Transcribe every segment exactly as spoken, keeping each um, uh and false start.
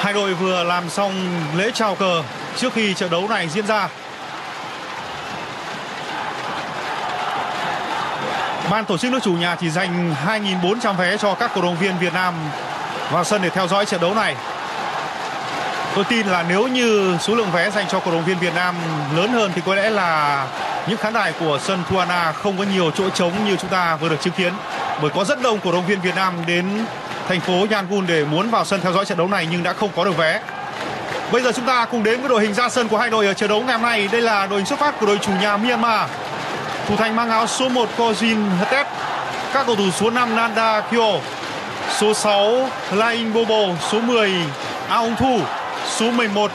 Hai đội vừa làm xong lễ chào cờ trước khi trận đấu này diễn ra. Ban tổ chức nước chủ nhà chỉ dành hai nghìn bốn trăm vé cho các cổ động viên Việt Nam vào sân để theo dõi trận đấu này. Tôi tin là nếu như số lượng vé dành cho cổ động viên Việt Nam lớn hơn thì có lẽ là những khán đài của sân Thu An A không có nhiều chỗ trống như chúng ta vừa được chứng kiến, bởi có rất đông cổ động viên Việt Nam đến thành phố Yangon để muốn vào sân theo dõi trận đấu này nhưng đã không có được vé. Bây giờ chúng ta cùng đến với đội hình ra sân của hai đội ở trận đấu ngày hôm nay. Đây là đội hình xuất phát của đội chủ nhà Myanmar. Thủ thành mang áo số một Kojin Htet, các cầu thủ số năm Nanda Kyaw, số sáu Lay Yin Bo Bo, số mười Aung Thu, số mười một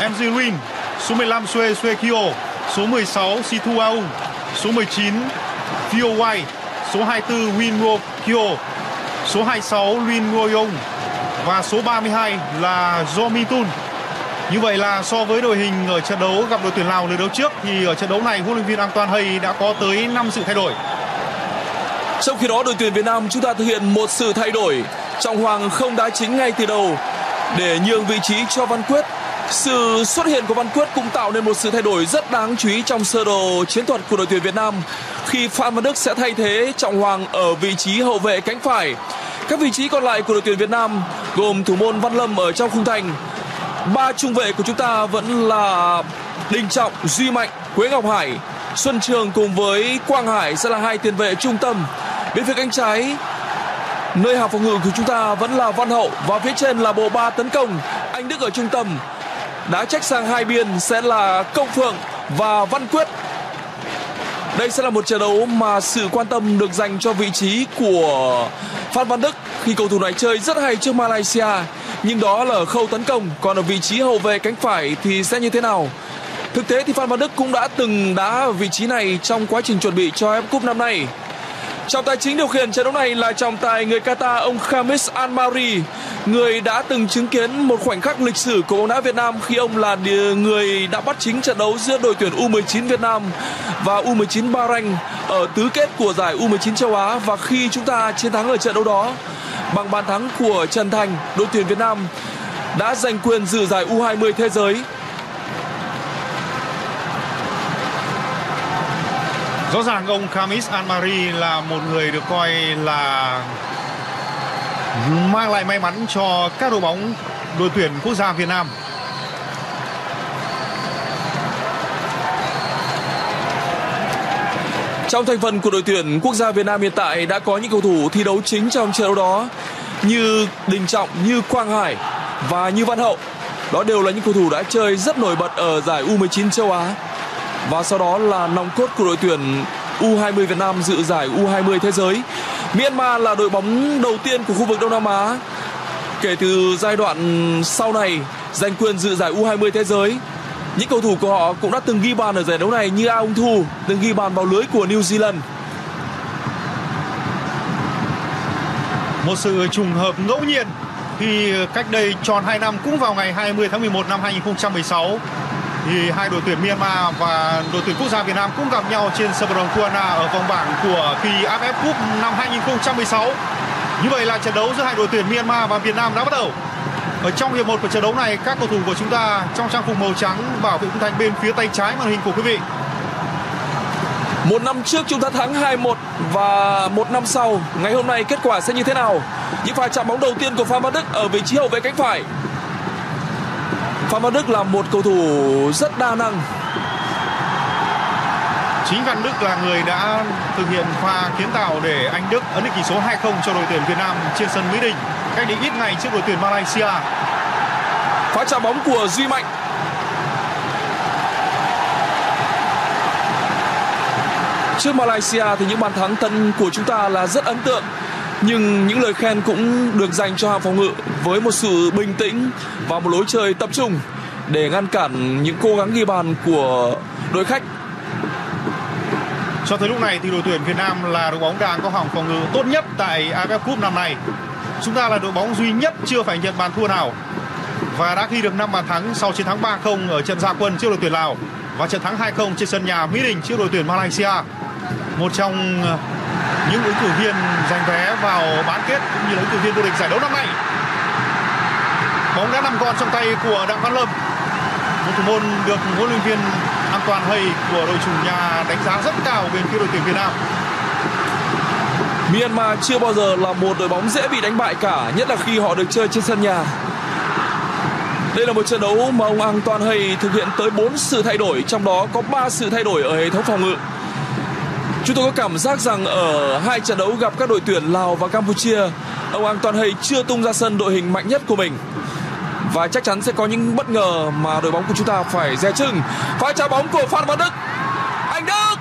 Mzi Win, số mười lăm Swe Swe Kyaw, số mười sáu Si Thu Au, số mười chín Theo Why, số hai mươi tư Win Moe Kyaw, số hai mươi sáu Win Moe và số ba mươi hai là Jomitun. Như vậy là so với đội hình ở trận đấu gặp đội tuyển Lào lượt đấu trước thì ở trận đấu này huấn luyện viên Antoine Hey đã có tới năm sự thay đổi. Trong khi đó đội tuyển Việt Nam chúng ta thực hiện một sự thay đổi. Trọng Hoàng không đá chính ngay từ đầu để nhường vị trí cho Văn Quyết. Sự xuất hiện của Văn Quyết cũng tạo nên một sự thay đổi rất đáng chú ý trong sơ đồ chiến thuật của đội tuyển Việt Nam, khi Phan Văn Đức sẽ thay thế Trọng Hoàng ở vị trí hậu vệ cánh phải. Các vị trí còn lại của đội tuyển Việt Nam gồm thủ môn Văn Lâm ở trong khung thành. Ba trung vệ của chúng ta vẫn là Đình Trọng, Duy Mạnh, Quế Ngọc Hải, Xuân Trường cùng với Quang Hải sẽ là hai tiền vệ trung tâm. Bên phía cánh trái, nơi hàng phòng ngự của chúng ta vẫn là Văn Hậu và phía trên là bộ ba tấn công. Anh Đức ở trung tâm, đá trách sang hai biên sẽ là Công Phượng và Văn Quyết. Đây sẽ là một trận đấu mà sự quan tâm được dành cho vị trí của Phan Văn Đức, khi cầu thủ này chơi rất hay trước Malaysia. Nhưng đó là ở khâu tấn công, còn ở vị trí hậu vệ cánh phải thì sẽ như thế nào? Thực tế thì Phan Văn Đức cũng đã từng đá ở vị trí này trong quá trình chuẩn bị cho F Cup năm nay. Trọng tài chính điều khiển trận đấu này là trọng tài người Qatar, ông Khamis Al-Marri, người đã từng chứng kiến một khoảnh khắc lịch sử của bóng đá Việt Nam khi ông là người đã bắt chính trận đấu giữa đội tuyển U mười chín Việt Nam và U mười chín Bahrain ở tứ kết của giải U mười chín châu Á, và khi chúng ta chiến thắng ở trận đấu đó bằng bàn thắng của Trần Thành, đội tuyển Việt Nam đã giành quyền dự giải U hai mươi thế giới. Rõ ràng ông Khamis Al-Marri là một người được coi là mang lại may mắn cho các đội bóng đội tuyển quốc gia Việt Nam. Trong thành phần của đội tuyển quốc gia Việt Nam hiện tại đã có những cầu thủ thi đấu chính trong trận đấu đó như Đình Trọng, như Quang Hải và như Văn Hậu. Đó đều là những cầu thủ đã chơi rất nổi bật ở giải U mười chín châu Á. Và sau đó là nòng cốt của đội tuyển U hai mươi Việt Nam dự giải U hai mươi thế giới. Myanmar là đội bóng đầu tiên của khu vực Đông Nam Á kể từ giai đoạn sau này giành quyền dự giải U hai mươi thế giới. Những cầu thủ của họ cũng đã từng ghi bàn ở giải đấu này, như Aung Thu từng ghi bàn vào lưới của New Zealand. Một sự trùng hợp ngẫu nhiên khi cách đây tròn hai năm, cũng vào ngày hai mươi tháng mười một năm hai nghìn không trăm mười sáu, thì hai đội tuyển Myanmar và đội tuyển quốc gia Việt Nam cũng gặp nhau trên sân vận động Thu An A ở vòng bảng của kỳ a ép ép Cup năm hai nghìn không trăm mười sáu. Như vậy là trận đấu giữa hai đội tuyển Myanmar và Việt Nam đã bắt đầu. Ở trong hiệp một của trận đấu này, các cầu thủ của chúng ta trong trang phục màu trắng bảo vệ khung thành bên phía tay trái màn hình của quý vị. Một năm trước chúng ta thắng hai một và một năm sau, ngày hôm nay kết quả sẽ như thế nào? Những pha chạm bóng đầu tiên của Phan Văn Đức ở vị trí hậu vệ cánh phải. Phan Văn Đức là một cầu thủ rất đa năng. Chính Văn Đức là người đã thực hiện pha kiến tạo để Anh Đức ấn định tỷ số hai không cho đội tuyển Việt Nam trên sân Mỹ Đình cách đây ít ngày trước đội tuyển Malaysia. Pha chạm bóng của Duy Mạnh. Trước Malaysia thì những bàn thắng tận của chúng ta là rất ấn tượng, nhưng những lời khen cũng được dành cho hàng phòng ngự với một sự bình tĩnh và một lối chơi tập trung để ngăn cản những cố gắng ghi bàn của đội khách. Cho tới lúc này thì đội tuyển Việt Nam là đội bóng đang có hàng phòng ngự tốt nhất tại a ép ép Cup năm nay. Chúng ta là đội bóng duy nhất chưa phải nhận bàn thua nào và đã ghi được năm bàn thắng sau chiến thắng ba không ở trận ra quân trước đội tuyển Lào và trận thắng hai không trên sân nhà Mỹ Đình trước đội tuyển Malaysia. Một trong những ứng cử viên giành vé vào bán kết cũng như là ứng cử viên vô địch giải đấu năm nay. Bóng đã nằm gọn trong tay của Đặng Văn Lâm. Một thủ môn được huấn luyện viên Antoine Hey của đội chủ nhà đánh giá rất cao bên phía đội tuyển Việt Nam. Myanmar chưa bao giờ là một đội bóng dễ bị đánh bại cả, nhất là khi họ được chơi trên sân nhà. Đây là một trận đấu mà ông Antoine Hey thực hiện tới bốn sự thay đổi, trong đó có ba sự thay đổi ở hệ thống phòng ngự. Chúng tôi có cảm giác rằng ở hai trận đấu gặp các đội tuyển Lào và Campuchia, ông Antoine Hey chưa tung ra sân đội hình mạnh nhất của mình. Và chắc chắn sẽ có những bất ngờ mà đội bóng của chúng ta phải dè chừng. Pha chạm bóng của Phan Văn Đức. Anh Đức!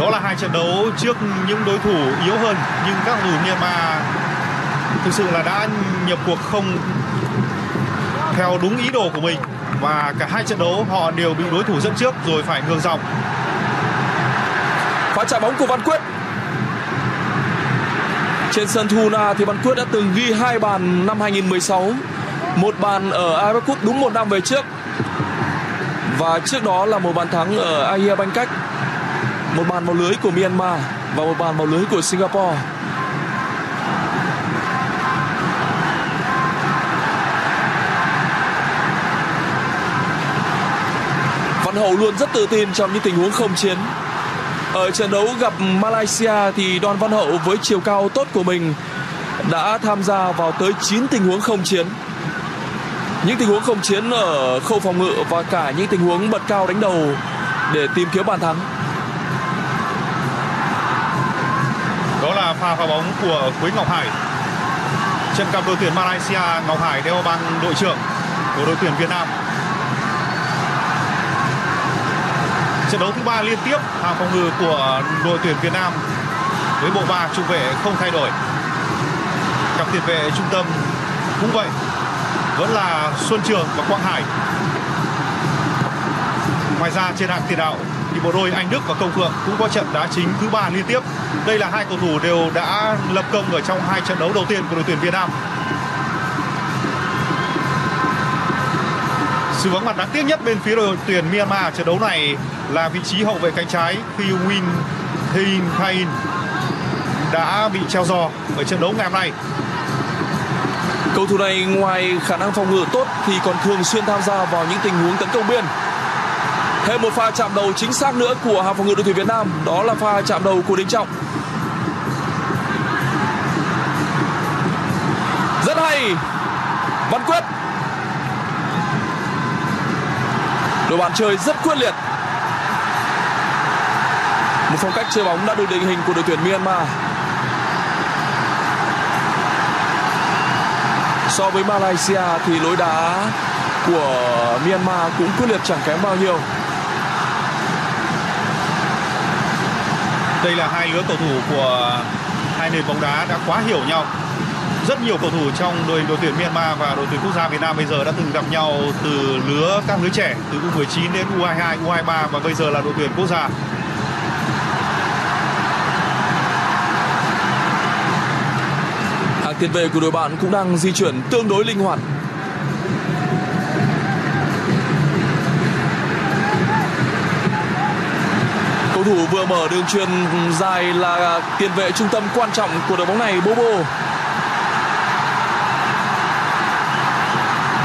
Đó là hai trận đấu trước những đối thủ yếu hơn, nhưng các cầu thủ Myanmar thực sự là đã nhập cuộc không theo đúng ý đồ của mình. Và cả hai trận đấu họ đều bị đối thủ dẫn trước rồi phải ngược dòng. Pha chạm bóng của Văn Quyết. Trên sân Thu Na thì Văn Quyết đã từng ghi hai bàn năm hai nghìn không trăm mười sáu, một bàn ở a ép ép Cup đúng một năm về trước, và trước đó là một bàn thắng ở Asia Bangkok, một bàn vào lưới của Myanmar và một bàn vào lưới của Singapore. Văn Hậu luôn rất tự tin trong những tình huống không chiến. Ở trận đấu gặp Malaysia thì Đoàn Văn Hậu với chiều cao tốt của mình đã tham gia vào tới chín tình huống không chiến. Những tình huống không chiến ở khâu phòng ngự và cả những tình huống bật cao đánh đầu để tìm kiếm bàn thắng. Đó là pha phá bóng của Quế Ngọc Hải. Trận gặp đội tuyển Malaysia, Ngọc Hải đeo băng đội trưởng của đội tuyển Việt Nam. Trận đấu thứ ba liên tiếp, hàng phòng ngự của đội tuyển Việt Nam với bộ ba trung vệ không thay đổi. Cặp tiền vệ trung tâm cũng vậy, vẫn là Xuân Trường và Quang Hải. Ngoài ra trên hàng tiền đạo thì bộ đôi Anh Đức và Công Phượng cũng có trận đá chính thứ ba liên tiếp. Đây là hai cầu thủ đều đã lập công ở trong hai trận đấu đầu tiên của đội tuyển Việt Nam. Sự vắng mặt đáng tiếc nhất bên phía đội tuyển Myanmar ở trận đấu này là vị trí hậu vệ cánh trái khi Win Moe Kyaw đã bị treo giò ở trận đấu ngày hôm nay. Cầu thủ này ngoài khả năng phòng ngự tốt thì còn thường xuyên tham gia vào những tình huống tấn công biên. Thêm một pha chạm đầu chính xác nữa của hàng phòng ngự đội tuyển Việt Nam, đó là pha chạm đầu của Đình Trọng. Rất hay. Văn Quyết. Đội bạn chơi rất quyết liệt. Một phong cách chơi bóng đã được định hình của đội tuyển Myanmar. So với Malaysia thì lối đá của Myanmar cũng quyết liệt chẳng kém bao nhiêu. Đây là hai lứa cầu thủ của hai nền bóng đá đã quá hiểu nhau. Rất nhiều cầu thủ trong đội đội tuyển Myanmar và đội tuyển quốc gia Việt Nam bây giờ đã từng gặp nhau từ lứa các lứa trẻ, từ U mười chín đến U hai hai, U hai ba và bây giờ là đội tuyển quốc gia. Hàng tiền vệ của đội bạn cũng đang di chuyển tương đối linh hoạt. Cầu thủ vừa mở đường chuyền dài là tiền vệ trung tâm quan trọng của đội bóng này, Bobo.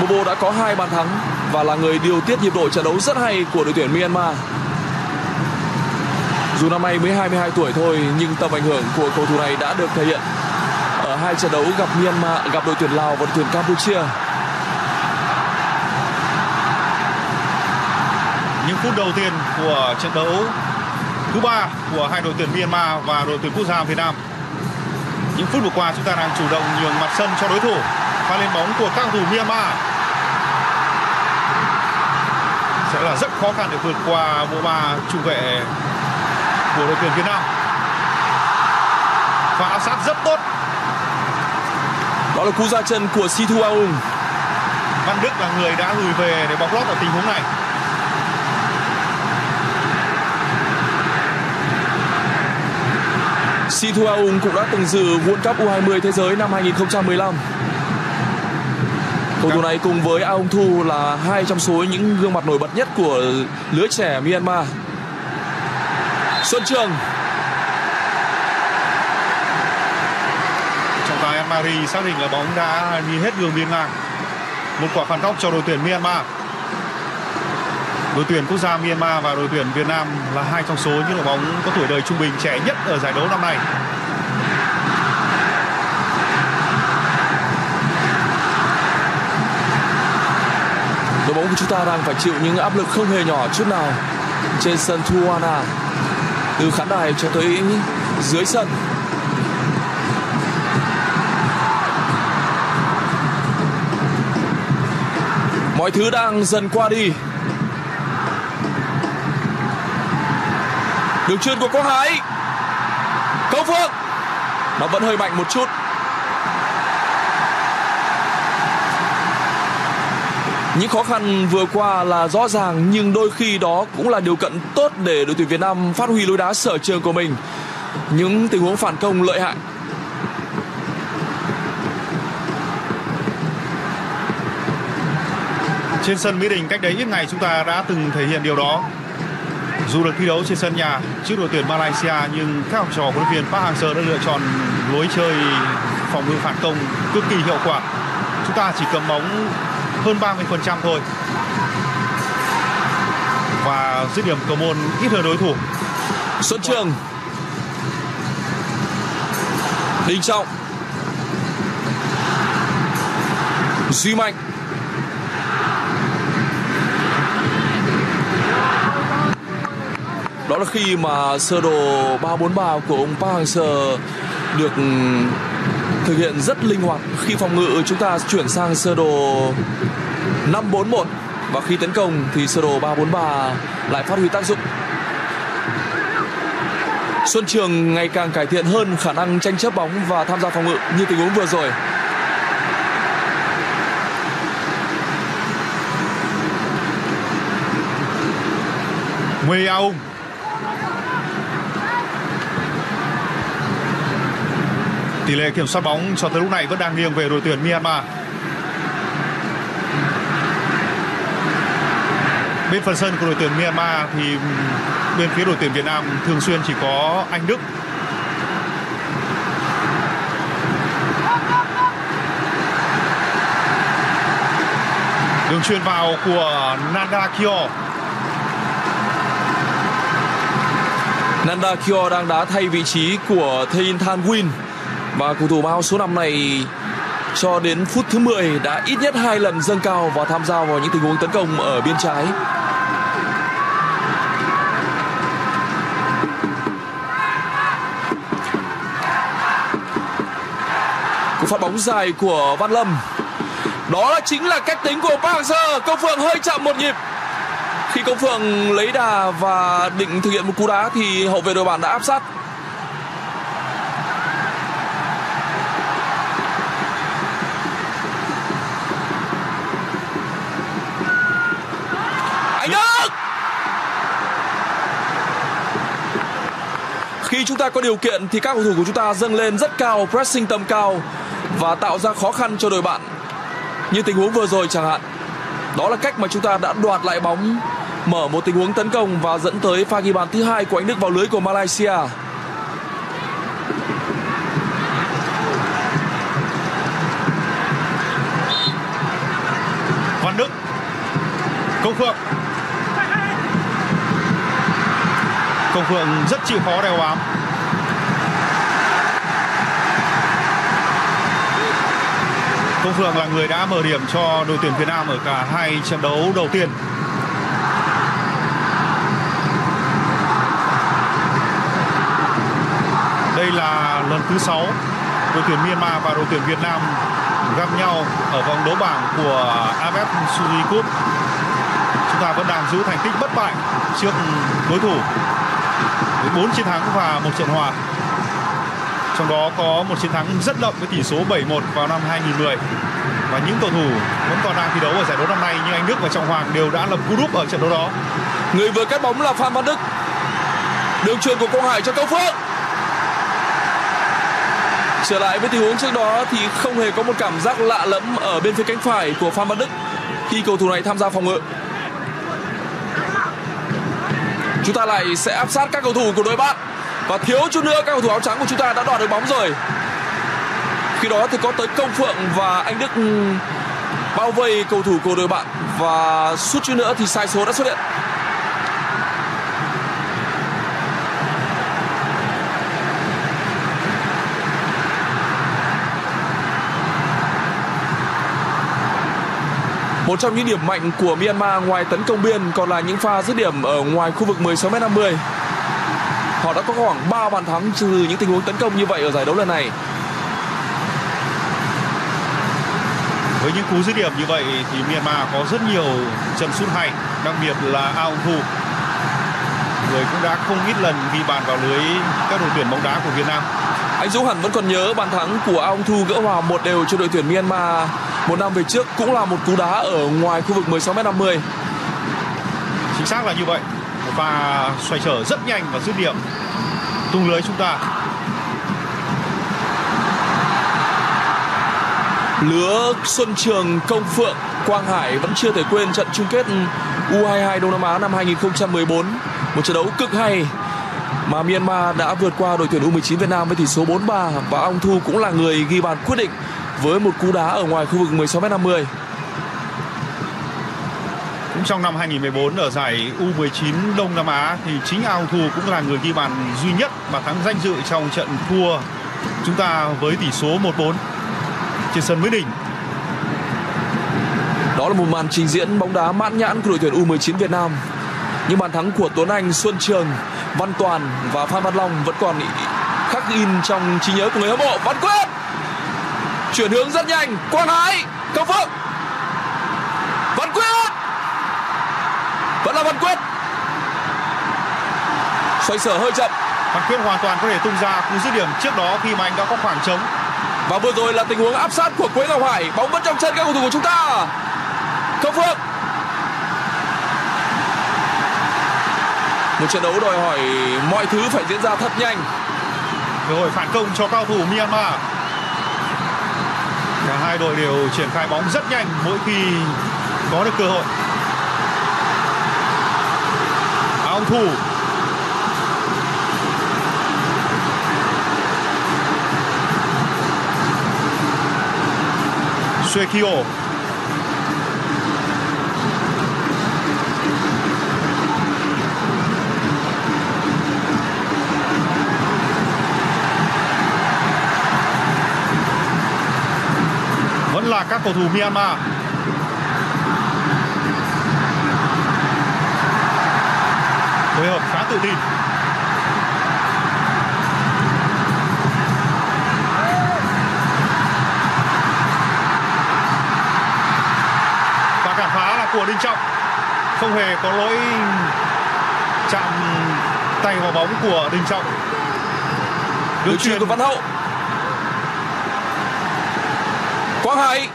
Bobo đã có hai bàn thắng và là người điều tiết nhịp độ trận đấu rất hay của đội tuyển Myanmar. Dù năm nay mới hai mươi hai tuổi thôi nhưng tầm ảnh hưởng của cầu thủ này đã được thể hiện ở hai trận đấu gặp Myanmar, gặp đội tuyển Lào và đội tuyển Campuchia. Những phút đầu tiên của trận đấu thứ ba của hai đội tuyển Myanmar và đội tuyển quốc gia Việt Nam. Những phút vừa qua chúng ta đang chủ động nhường mặt sân cho đối thủ. Pha lên bóng của các cầu thủ Myanmar sẽ là rất khó khăn để vượt qua bộ ba trung vệ của đội tuyển Việt Nam. Và áp sát rất tốt. Đó là cú ra chân của Si Thu Au. Văn Đức là người đã lùi về để bọc lót ở tình huống này. Si Thu Au cũng đã từng dự World Cup U hai mươi thế giới năm hai nghìn không trăm mười lăm. Cầu thủ này cùng với Aung Thu là hai trong số những gương mặt nổi bật nhất của lứa trẻ Myanmar. Xuân Trường. Al-Marri xác định là bóng đã đi hết đường biên ngang. Một quả phản tốc cho đội tuyển Myanmar. Đội tuyển quốc gia Myanmar và đội tuyển Việt Nam là hai trong số những đội bóng có tuổi đời trung bình trẻ nhất ở giải đấu năm nay. Đội bóng của chúng ta đang phải chịu những áp lực không hề nhỏ chút nào trên sân Thu Ana, từ khán đài cho tới dưới sân. Mọi thứ đang dần qua đi. Đường chuyền của Quang Hải, Công Phượng, nó vẫn hơi mạnh một chút. Những khó khăn vừa qua là rõ ràng, nhưng đôi khi đó cũng là điều kiện tốt để đội tuyển Việt Nam phát huy lối đá sở trường của mình. Những tình huống phản công lợi hại. Trên sân Mỹ Đình cách đấy ít ngày chúng ta đã từng thể hiện điều đó. Dù được thi đấu trên sân nhà trước đội tuyển Malaysia, nhưng các học trò của huấn luyện viên Park Hang-seo đã lựa chọn lối chơi phòng ngự phản công cực kỳ hiệu quả. Chúng ta chỉ cầm bóng hơn ba mươi phần trăm thôi và dứt điểm cầu môn ít hơn đối thủ. Xuân Trường, Đình Trọng, Duy Mạnh. Đó là khi mà sơ đồ ba bốn ba của ông Park Hang-seo được thực hiện rất linh hoạt. Khi phòng ngự chúng ta chuyển sang sơ đồ năm bốn một và khi tấn công thì sơ đồ ba bốn ba lại phát huy tác dụng. Xuân Trường ngày càng cải thiện hơn khả năng tranh chấp bóng và tham gia phòng ngự như tình huống vừa rồi. Mười Aung tỷ lệ kiểm soát bóng cho tới lúc này vẫn đang nghiêng về đội tuyển Myanmar. Bên phần sân của đội tuyển Myanmar thì bên phía đội tuyển Việt Nam thường xuyên chỉ có Anh Đức. Đường chuyền vào của Nanda Kyaw. Nanda Kyaw đang đá thay vị trí của Than Win. Và cầu thủ áo số năm này cho đến phút thứ mười đã ít nhất hai lần dâng cao và tham gia vào những tình huống tấn công ở biên trái. Cú phát bóng dài của Văn Lâm. Đó là chính là cách tính của Park Hang-seo. Công Phượng hơi chậm một nhịp. Khi Công Phượng lấy đà và định thực hiện một cú đá thì hậu vệ đội bạn đã áp sát. Khi chúng ta có điều kiện thì các cầu thủ của chúng ta dâng lên rất cao, pressing tầm cao và tạo ra khó khăn cho đội bạn. Như tình huống vừa rồi chẳng hạn. Đó là cách mà chúng ta đã đoạt lại bóng, mở một tình huống tấn công và dẫn tới pha ghi bàn thứ hai của Anh Đức vào lưới của Malaysia. Văn Đức, Công Phượng. Công Phượng rất chịu khó đeo bám. Công Phượng là người đã mở điểm cho đội tuyển Việt Nam ở cả hai trận đấu đầu tiên. Đây là lần thứ sáu đội tuyển Myanmar và đội tuyển Việt Nam gặp nhau ở vòng đấu bảng của a ép ép Suzuki Cup. Chúng ta vẫn đang giữ thành tích bất bại trước đối thủ, bốn chiến thắng và một trận hòa. Trong đó có một chiến thắng rất đậm với tỷ số bảy một vào năm hai nghìn không trăm mười. Và những cầu thủ vẫn còn đang thi đấu ở giải đấu năm nay như Anh Đức và Trọng Hoàng đều đã lập cú đúp ở trận đấu đó. Người vừa cắt bóng là Phan Văn Đức. Đường chuyền của Quang Hải cho Công Phượng. Trở lại với tình huống trước đó thì không hề có một cảm giác lạ lẫm ở bên phía cánh phải của Phan Văn Đức khi cầu thủ này tham gia phòng ngự. Chúng ta lại sẽ áp sát các cầu thủ của đối bạn. Và thiếu chút nữa các cầu thủ áo trắng của chúng ta đã đoạt được bóng rồi. Khi đó thì có tới Công Phượng và Anh Đức bao vây cầu thủ của đội bạn, và suốt chút nữa thì sai số đã xuất hiện. Một trong những điểm mạnh của Myanmar ngoài tấn công biên còn là những pha dứt điểm ở ngoài khu vực mười sáu mét năm mươi. Họ đã có khoảng ba bàn thắng từ những tình huống tấn công như vậy ở giải đấu lần này. Với những cú dứt điểm như vậy thì Myanmar có rất nhiều chân sút hay, đặc biệt là Aung Thu, người cũng đã không ít lần ghi bàn vào lưới các đội tuyển bóng đá của Việt Nam. Anh Dũng hẳn vẫn còn nhớ bàn thắng của Aung Thu gỡ hòa một đều cho đội tuyển Myanmar một năm về trước, cũng là một cú đá ở ngoài khu vực mười sáu mét năm mươi. Chính xác là như vậy, và xoay trở rất nhanh và dứt điểm tung lưới chúng ta. Lứa Xuân Trường, Công Phượng, Quang Hải vẫn chưa thể quên trận chung kết U hai mươi hai Đông Nam Á năm hai nghìn không trăm mười bốn. Một trận đấu cực hay mà Myanmar đã vượt qua đội tuyển U mười chín Việt Nam với tỷ số bốn ba. Và Aung Thu cũng là người ghi bàn quyết định với một cú đá ở ngoài khu vực mười sáu mét năm mươi. Cũng trong năm hai nghìn không trăm mười bốn ở giải U mười chín Đông Nam Á thì chính Aung Thu cũng là người ghi bàn duy nhất và thắng danh dự trong trận thua chúng ta với tỷ số một bốn trên sân Mỹ Đình. Đó là một màn trình diễn bóng đá mãn nhãn của đội tuyển U mười chín Việt Nam. Những bàn thắng của Tuấn Anh, Xuân Trường, Văn Toàn và Phan Văn Long vẫn còn khắc in trong trí nhớ của người hâm mộ. Văn Quyết chuyển hướng rất nhanh, Quang Hải, Công Phượng, Văn Quyết, vẫn là Văn Quyết, xoay sở hơi chậm. Văn Quyết hoàn toàn có thể tung ra cú dứt điểm trước đó khi mà anh đã có khoảng trống. Và vừa rồi là tình huống áp sát của Quế Ngọc Hải, bóng vẫn trong chân các cầu thủ của chúng ta. Công Phượng. Một trận đấu đòi hỏi mọi thứ phải diễn ra thật nhanh. Rồi phản công cho cao thủ Myanmar. Cả hai đội đều triển khai bóng rất nhanh mỗi khi có được cơ hội. Aung Thu. Swe Swe Kyaw. Vẫn là các cầu thủ Myanmar. Phối hợp khá tự tin. Của Đình Trọng không hề có lỗi chạm tay vào bóng của Đình Trọng. Đường chuyền của Văn Hậu. Quang Hải.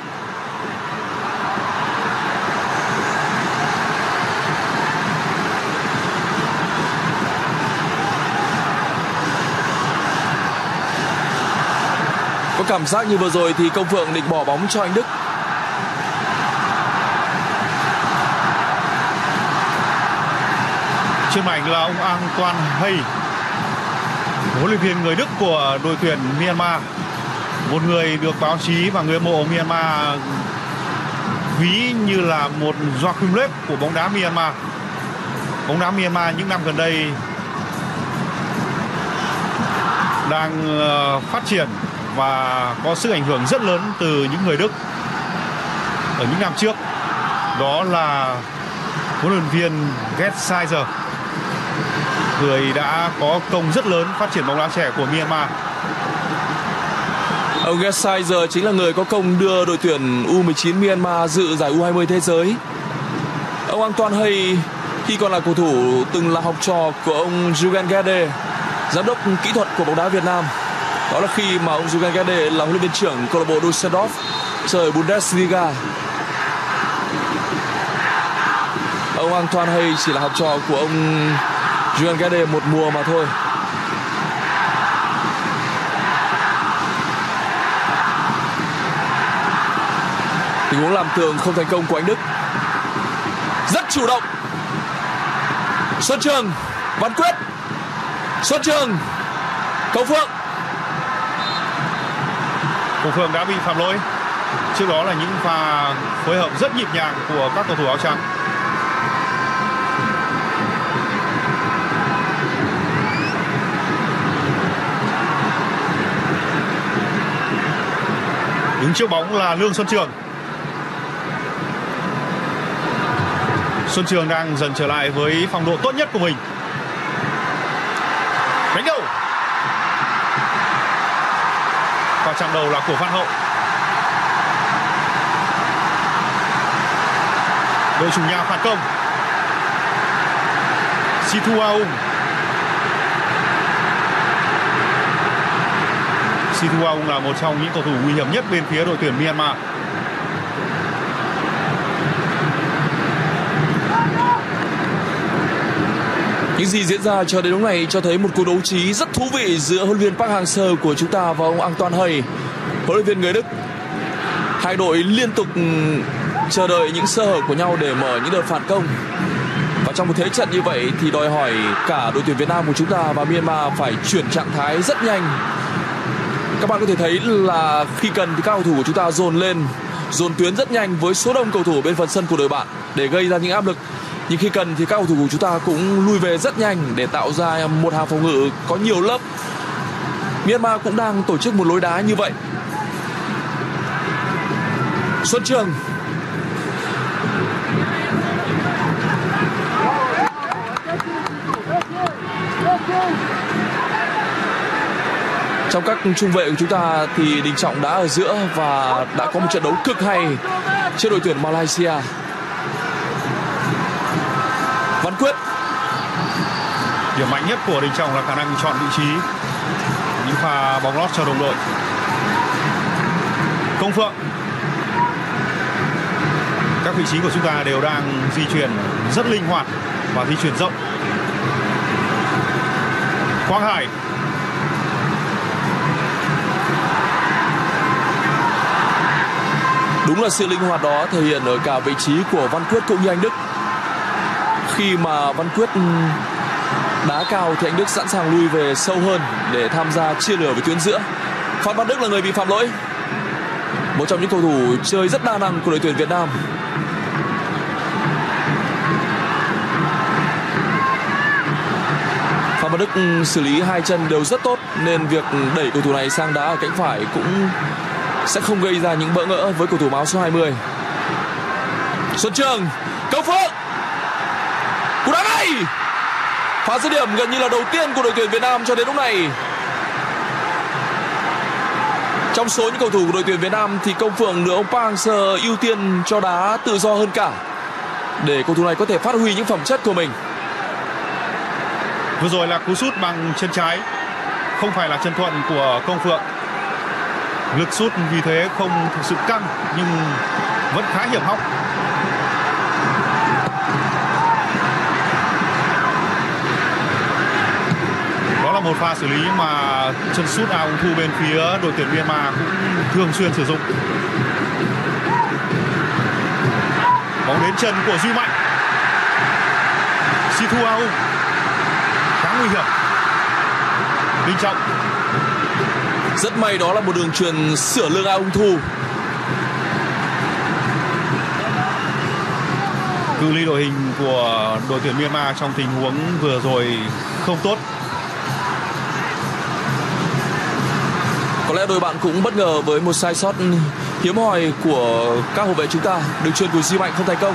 Có cảm giác như vừa rồi thì Công Phượng định bỏ bóng cho anh Đức. Trên mảnh là ông Antoine Hey, huấn luyện viên người Đức của đội tuyển Myanmar, một người được báo chí và người hâm mộ Myanmar ví như là một Joachim Löw của bóng đá Myanmar. Bóng đá Myanmar những năm gần đây đang phát triển và có sức ảnh hưởng rất lớn từ những người Đức ở những năm trước. Đó là huấn luyện viên Gert Sizer, người đã có công rất lớn phát triển bóng đá trẻ của Myanmar. Ông Gert Sizer chính là người có công đưa đội tuyển U mười chín Myanmar dự giải U hai mươi thế giới. Ông Antoine Hey khi còn là cầu thủ từng là học trò của ông Jürgen Kehl, giám đốc kỹ thuật của bóng đá Việt Nam. Đó là khi mà ông Jürgen Kehl là huấn luyện viên trưởng câu lạc bộ Düsseldorf chơi Bundesliga. Ông Antoine Hey chỉ là học trò của ông Jürgen Kehl một mùa mà thôi. Tình huống làm tường không thành công của anh Đức. Rất chủ động. Xuân Trường, Văn Quyết, Xuân Trường, Công Phượng, Công Phượng đã bị phạm lỗi. Trước đó là những pha phối hợp rất nhịp nhàng của các cầu thủ áo trắng. Đứng trước bóng là Lương Xuân Trường. Xuân Trường đang dần trở lại với phong độ tốt nhất của mình. Đánh đầu. Pha chạm đầu là của Văn Hậu. Đội chủ nhà phản công. Si Thu Au. Si Thu Au là một trong những cầu thủ nguy hiểm nhất bên phía đội tuyển Myanmar. Những gì diễn ra cho đến lúc này cho thấy một cuộc đấu trí rất thú vị giữa huấn luyện viên Park Hang-seo của chúng ta và ông Antoine Hey, huấn luyện viên người Đức. Hai đội liên tục chờ đợi những sơ hở của nhau để mở những đợt phản công. Và trong một thế trận như vậy thì đòi hỏi cả đội tuyển Việt Nam của chúng ta và Myanmar phải chuyển trạng thái rất nhanh. Các bạn có thể thấy là khi cần thì các cầu thủ của chúng ta dồn lên, dồn tuyến rất nhanh với số đông cầu thủ bên phần sân của đội bạn để gây ra những áp lực. Nhưng khi cần thì các cầu thủ của chúng ta cũng lui về rất nhanh để tạo ra một hàng phòng ngự có nhiều lớp. Myanmar cũng đang tổ chức một lối đá như vậy. Xuân Trường. Trong các trung vệ của chúng ta thì Đình Trọng đã ở giữa và đã có một trận đấu cực hay trước đội tuyển Malaysia. Văn Quyết. Điểm mạnh nhất của Đình Trọng là khả năng chọn vị trí, những pha bóng lót cho đồng đội. Công Phượng. Các vị trí của chúng ta đều đang di chuyển rất linh hoạt và di chuyển rộng. Quang Hải. Đúng là sự linh hoạt đó thể hiện ở cả vị trí của Văn Quyết cũng như Anh Đức. Khi mà Văn Quyết đá cao thì Anh Đức sẵn sàng lui về sâu hơn để tham gia chia lửa với tuyến giữa. Phan Văn Đức là người bị phạm lỗi. Một trong những cầu thủ chơi rất đa năng của đội tuyển Việt Nam. Phan Văn Đức xử lý hai chân đều rất tốt nên việc đẩy cầu thủ này sang đá ở cánh phải cũng sẽ không gây ra những bỡ ngỡ với cầu thủ áo số hai mươi. Xuân Trường, Công Phượng. Cú đá này. Pha dứt điểm gần như là đầu tiên của đội tuyển Việt Nam cho đến lúc này. Trong số những cầu thủ của đội tuyển Việt Nam thì Công Phượng được ông Park Hang-seo ưu tiên cho đá tự do hơn cả, để cầu thủ này có thể phát huy những phẩm chất của mình. Vừa rồi là cú sút bằng chân trái, không phải là chân thuận của Công Phượng. Lực sút vì thế không thực sự căng nhưng vẫn khá hiểm hóc. Đó là một pha xử lý mà chân sút Aung Thu bên phía đội tuyển Myanmar cũng thường xuyên sử dụng. Bóng đến chân của Duy Mạnh. Si Thu Au. Khá nguy hiểm. Đình Trọng. Rất may đó là một đường truyền sửa lưng Aung Thu. Cự ly đội hình của đội tuyển Myanmar trong tình huống vừa rồi không tốt. Có lẽ đội bạn cũng bất ngờ với một sai sót hiếm hoi của các hậu vệ chúng ta. Đường truyền của Duy Mạnh không thành công.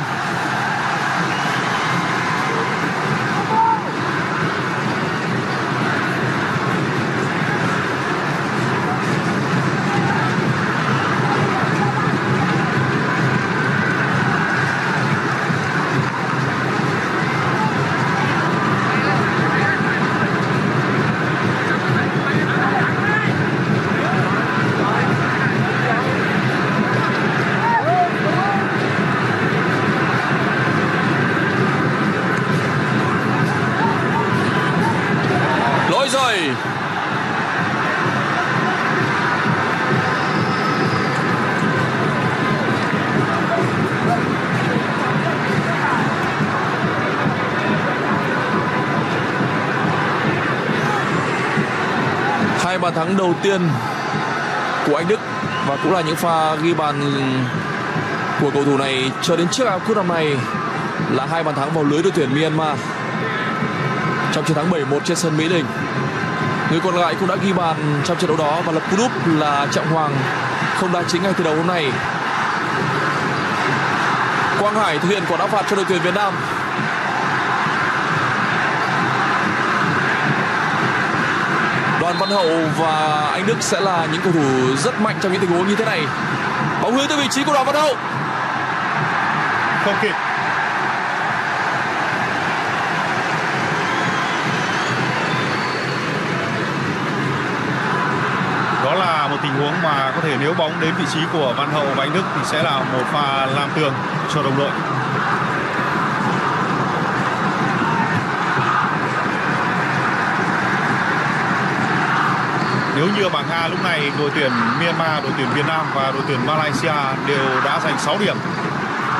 Bàn thắng đầu tiên của Anh Đức Và cũng là những pha ghi bàn của cầu thủ này cho đến trước World Cup năm nay là hai bàn thắng vào lưới đội tuyển Myanmar trong chiến thắng bảy một trên sân Mỹ Đình. Người còn lại cũng đã ghi bàn trong trận đấu đó và lập cú đúp là Trọng Hoàng, không đá chính ngay từ đầu hôm nay. Quang Hải thực hiện quả đá phạt cho đội tuyển Việt Nam. Đoàn Văn Hậu và Anh Đức sẽ là những cầu thủ rất mạnh trong những tình huống như thế này. Bóng hướng tới vị trí của Đoàn Văn Hậu, không kịp. Đó là một tình huống mà có thể nếu bóng đến vị trí của Văn Hậu và Anh Đức thì sẽ là một pha làm tường cho đồng đội. Nếu như bảng A lúc này đội tuyển Myanmar, đội tuyển Việt Nam và đội tuyển Malaysia đều đã giành sáu điểm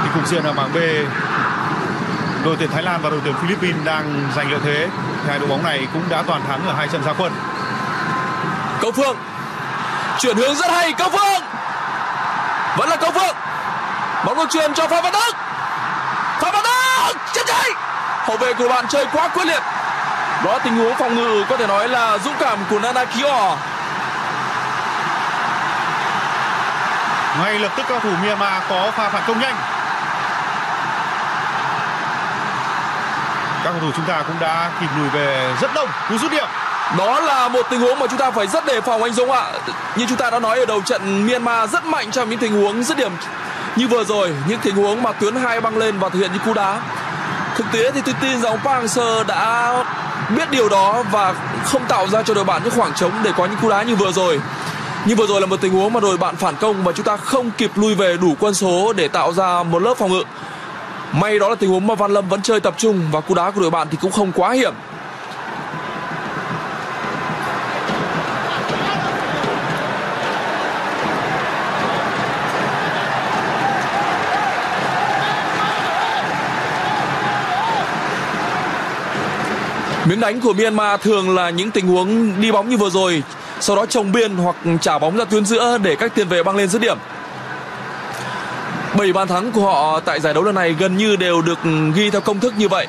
thì cùng diện ở bảng B, đội tuyển Thái Lan và đội tuyển Philippines đang giành lợi thế. Hai đội bóng này cũng đã toàn thắng ở hai trận ra quân. Công Phượng chuyển hướng rất hay. Công Phượng, vẫn là Công Phượng, bóng được truyền cho Phan Văn Đức. Phan Văn Đức chân chạy, hậu vệ của bạn chơi quá quyết liệt. Đó tình huống phòng ngự có thể nói là dũng cảm của Nanda Kyaw. Ngay lập tức cầu thủ Myanmar có pha phản công nhanh. Các cầu thủ chúng ta cũng đã kịp lùi về rất đông. Cú dứt điểm. Đó là một tình huống mà chúng ta phải rất đề phòng anh Dũng ạ. Như chúng ta đã nói ở đầu trận, Myanmar rất mạnh trong những tình huống dứt điểm như vừa rồi, những tình huống mà tuyến hai băng lên và thực hiện những cú đá. Thực tế thì tôi tin rằng Park Hang-seo đã biết điều đó và không tạo ra cho đội bạn những khoảng trống để có những cú đá như vừa rồi. Như vừa rồi là một tình huống mà đội bạn phản công và chúng ta không kịp lui về đủ quân số để tạo ra một lớp phòng ngự. May đó là tình huống mà Văn Lâm vẫn chơi tập trung và cú đá của đội bạn thì cũng không quá hiểm. Miếng đánh của Myanmar thường là những tình huống đi bóng như vừa rồi, sau đó chồng biên hoặc trả bóng ra tuyến giữa để các tiền vệ băng lên dứt điểm. Bảy bàn thắng của họ tại giải đấu lần này gần như đều được ghi theo công thức như vậy.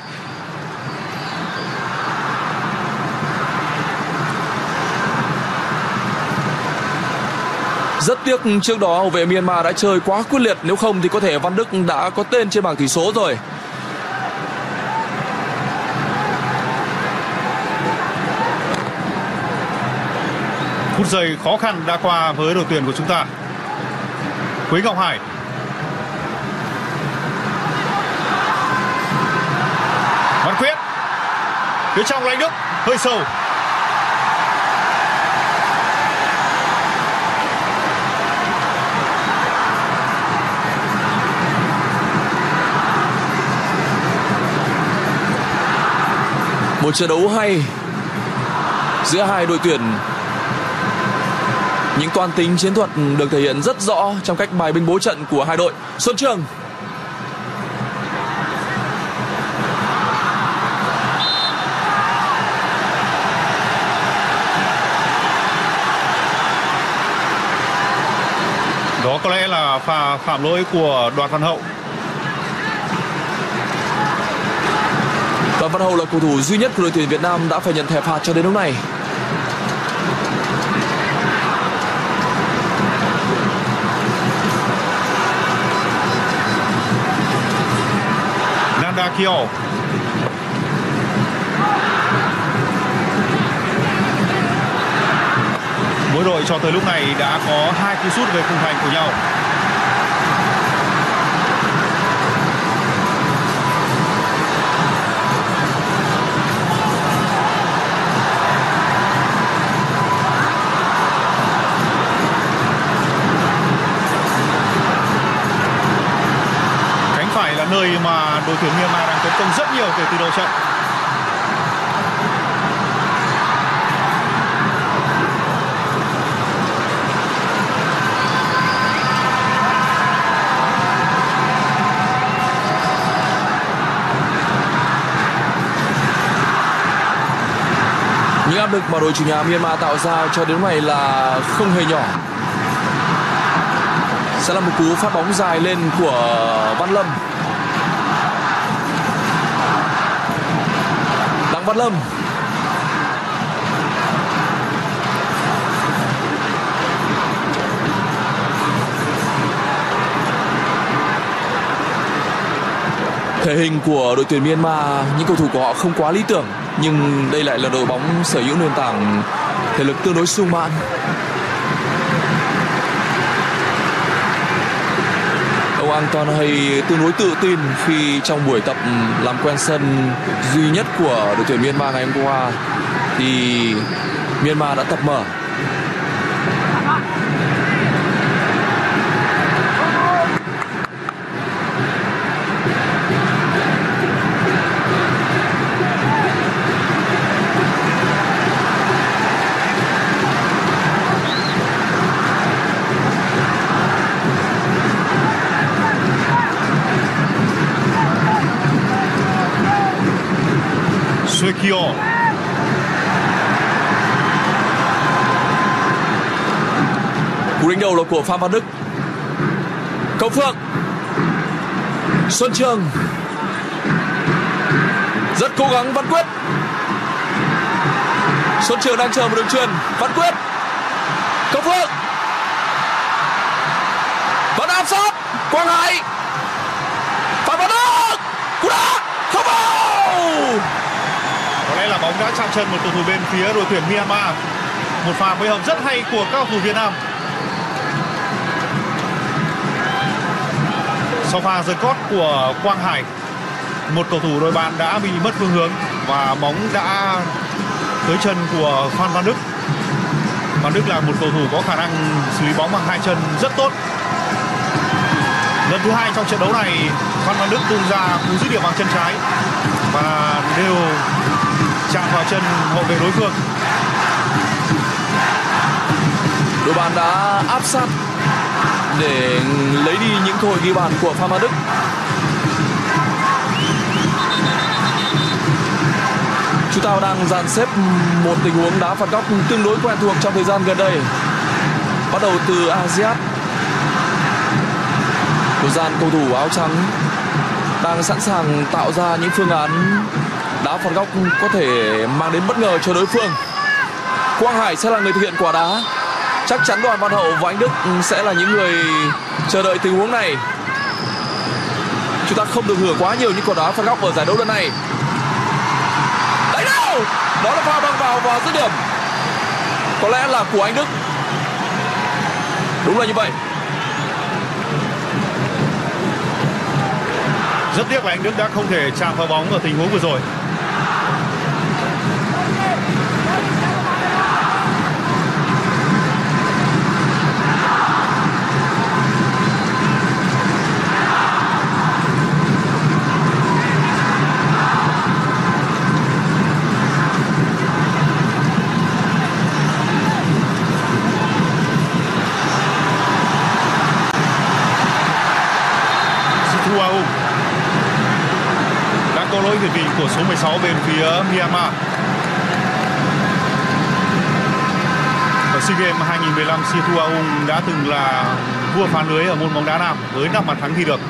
Rất tiếc trước đó hậu vệ Myanmar đã chơi quá quyết liệt, nếu không thì có thể Văn Đức đã có tên trên bảng tỷ số rồi. Phút giây khó khăn đã qua với đội tuyển của chúng ta. Quế Ngọc Hải. Văn Quyết. Phía trong là Anh Đức, hơi sâu. Một trận đấu hay giữa hai đội tuyển. Những toan tính chiến thuật được thể hiện rất rõ trong cách bài binh bố trận của hai đội. Xuân Trường. Đó có lẽ là pha phạm lỗi của Đoàn Văn Hậu. Đoàn Văn Hậu là cầu thủ duy nhất của đội tuyển Việt Nam đã phải nhận thẻ phạt cho đến lúc này. Kyaw. Mỗi đội cho tới lúc này đã có hai cú sút về khung thành của nhau. Nơi mà đội tuyển Myanmar đang tấn công rất nhiều kể từ đầu trận. Những áp lực mà đội chủ nhà Myanmar tạo ra cho đến ngày là không hề nhỏ. sẽ là một cú phát bóng dài lên của Văn Lâm. Đặng Văn Lâm. Thể hình của đội tuyển Myanmar, những cầu thủ của họ không quá lý tưởng, nhưng đây lại là đội bóng sở hữu nền tảng thể lực tương đối sung mãn. Ông Antoine Hey tương đối tự tin khi trong buổi tập làm quen sân duy nhất của đội tuyển Myanmar ngày hôm qua thì Myanmar đã tập mở. Swe Kyaw. Cú đánh đầu là của Phan Văn Đức. Công Phượng. Xuân Trường. Rất cố gắng Văn Quyết. Xuân Trường đang chờ một đường chuyền. Văn Quyết. Công Phượng. Vẫn áp sát. Quang Hải. Phan Văn Đức. Cú đá không vào. Có lẽ là bóng đã chạm chân một cầu thủ bên phía đội tuyển Myanmar. Một pha phối hợp rất hay của các cầu thủ Việt Nam. Sau pha giật gót của Quang Hải, một cầu thủ đội bạn đã bị mất phương hướng và bóng đã tới chân của Phan Văn Đức. Văn Đức là một cầu thủ có khả năng xử lý bóng bằng hai chân rất tốt. Lần thứ hai trong trận đấu này, Phan Văn Đức tung ra cú dứt điểm bằng chân trái và đều chạm vào chân hậu vệ đối phương. Đội bạn đã áp sát để lấy đi những cơ hội ghi bàn của Phan Văn Đức. Chúng ta đang dàn xếp một tình huống đá phạt góc tương đối quen thuộc trong thời gian gần đây, bắt đầu từ Asiad. Một dàn cầu thủ áo trắng đang sẵn sàng tạo ra những phương án đá phạt góc có thể mang đến bất ngờ cho đối phương. Quang Hải sẽ là người thực hiện quả đá. Chắc chắn đoàn Văn Hậu và Anh Đức sẽ là những người chờ đợi tình huống này. Chúng ta không được hưởng quá nhiều những quả đá phạt góc ở giải đấu lần này. Đấy đâu! Đó là pha băng vào và dứt điểm. Có lẽ là của Anh Đức. Đúng là như vậy. Rất tiếc là Anh Đức đã không thể chạm vào bóng ở tình huống vừa rồi. Việt vị của số mười sáu bên phía Myanmar. Ở si Games hai không một năm, Si Thu Au đã từng là vua phá lưới ở môn bóng đá nam với năm bàn thắng ghi được.